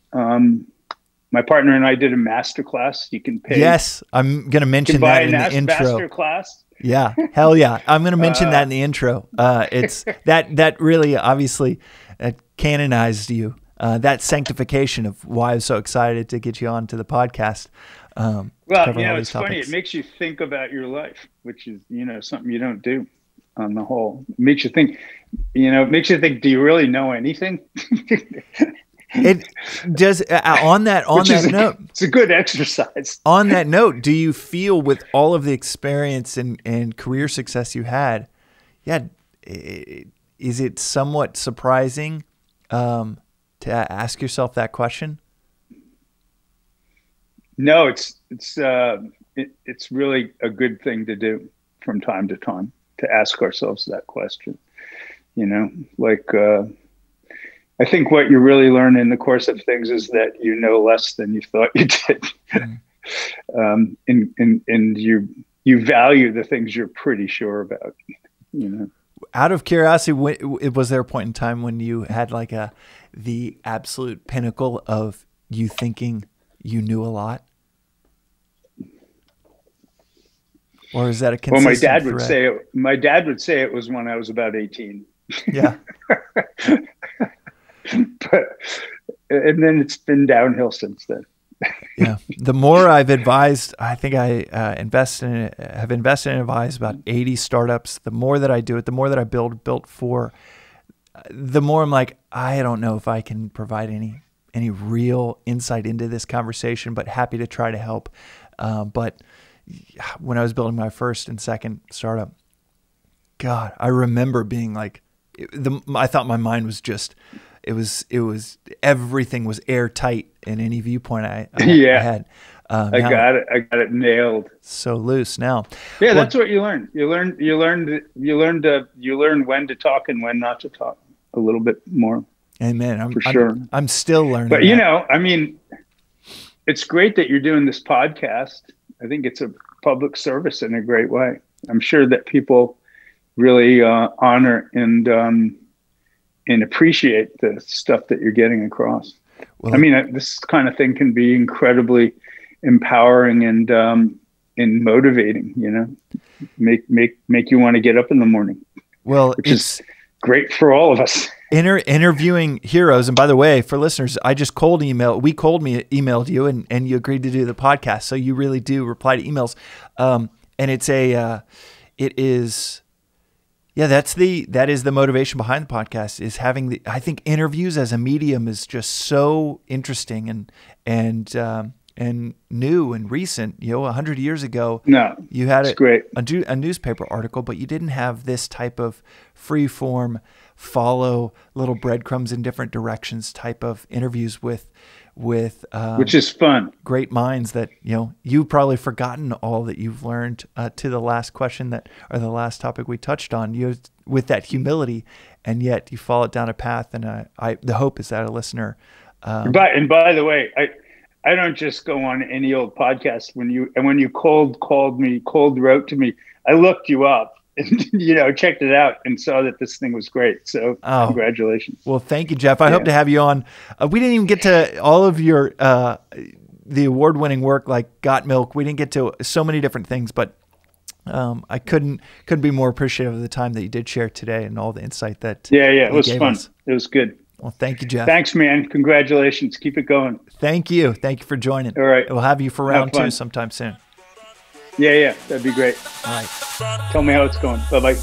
My partner and I did a masterclass. You can pay. Yes, I'm going to mention that in the intro. Masterclass. Yeah, hell yeah! I'm going to mention that in the intro. It's that really obviously canonized you. That sanctification of why I'm so excited to get you on to the podcast. Well, you know, it's funny. It makes you think about your life, which is, you know, something you don't do on the whole. It makes you think. You know, it makes you think. Do you really know anything? It does. On that note, it's a good exercise. On that note, do you feel with all of the experience and career success you had, is it somewhat surprising to ask yourself that question? No, it's really a good thing to do from time to time, to ask ourselves that question. You know, like. I think what you really learn in the course of things is that you know less than you thought you did. And you value the things you're pretty sure about, you know. Out of curiosity, was there a point in time when you had like the absolute pinnacle of you thinking you knew a lot? Or is that a consistent thread? Well, my dad would say it was when I was about 18. Yeah. And then it's been downhill since then. Yeah. The more I've advised, I think I have invested and advised about 80 startups. The more that I do it, the more that I built for, the more I'm like, I don't know if I can provide any real insight into this conversation, but happy to try to help. But when I was building my first and second startup, God, I remember being like, I thought my mind was just, it was everything was airtight in any viewpoint I had. I got it nailed. So loose now. Yeah, well, that's what you learn. You learn when to talk and when not to talk a little bit more. Amen. I'm still learning. But you know, I mean, it's great that you're doing this podcast. I think it's a public service in a great way. I'm sure that people really honor and appreciate the stuff that you're getting across. Well, I mean, this kind of thing can be incredibly empowering and motivating, you know, make you want to get up in the morning. Well, which is great for all of us. Interviewing heroes. And by the way, for listeners, I just emailed you and you agreed to do the podcast. So you really do reply to emails. And it's yeah, that is the motivation behind the podcast, is having I think interviews as a medium is just so interesting and new and recent. You know, 100 years ago, you had a newspaper article, but you didn't have this type of free form, follow little breadcrumbs in different directions type of interviews with which is fun. Great minds that, you know, you've probably forgotten all that you've learned to the last question or the last topic we touched on. You, with that humility, and yet you follow it down a path. And the hope is that a listener. By the way, I don't just go on any old podcast. When you cold wrote to me, I looked you up and, you know, checked it out and saw that this thing was great. So congratulations. Well, thank you, Jeff. I hope to have you on. We didn't even get to all of your, the award-winning work like Got Milk. We didn't get to so many different things, but I couldn't be more appreciative of the time that you did share today and all the insight that it was fun. It was good. Well, thank you, Jeff. Thanks, man. Congratulations. Keep it going. Thank you. Thank you for joining. All right. We'll have you for round two sometime soon. Yeah, that'd be great. All right. Tell me how it's going. Bye-bye.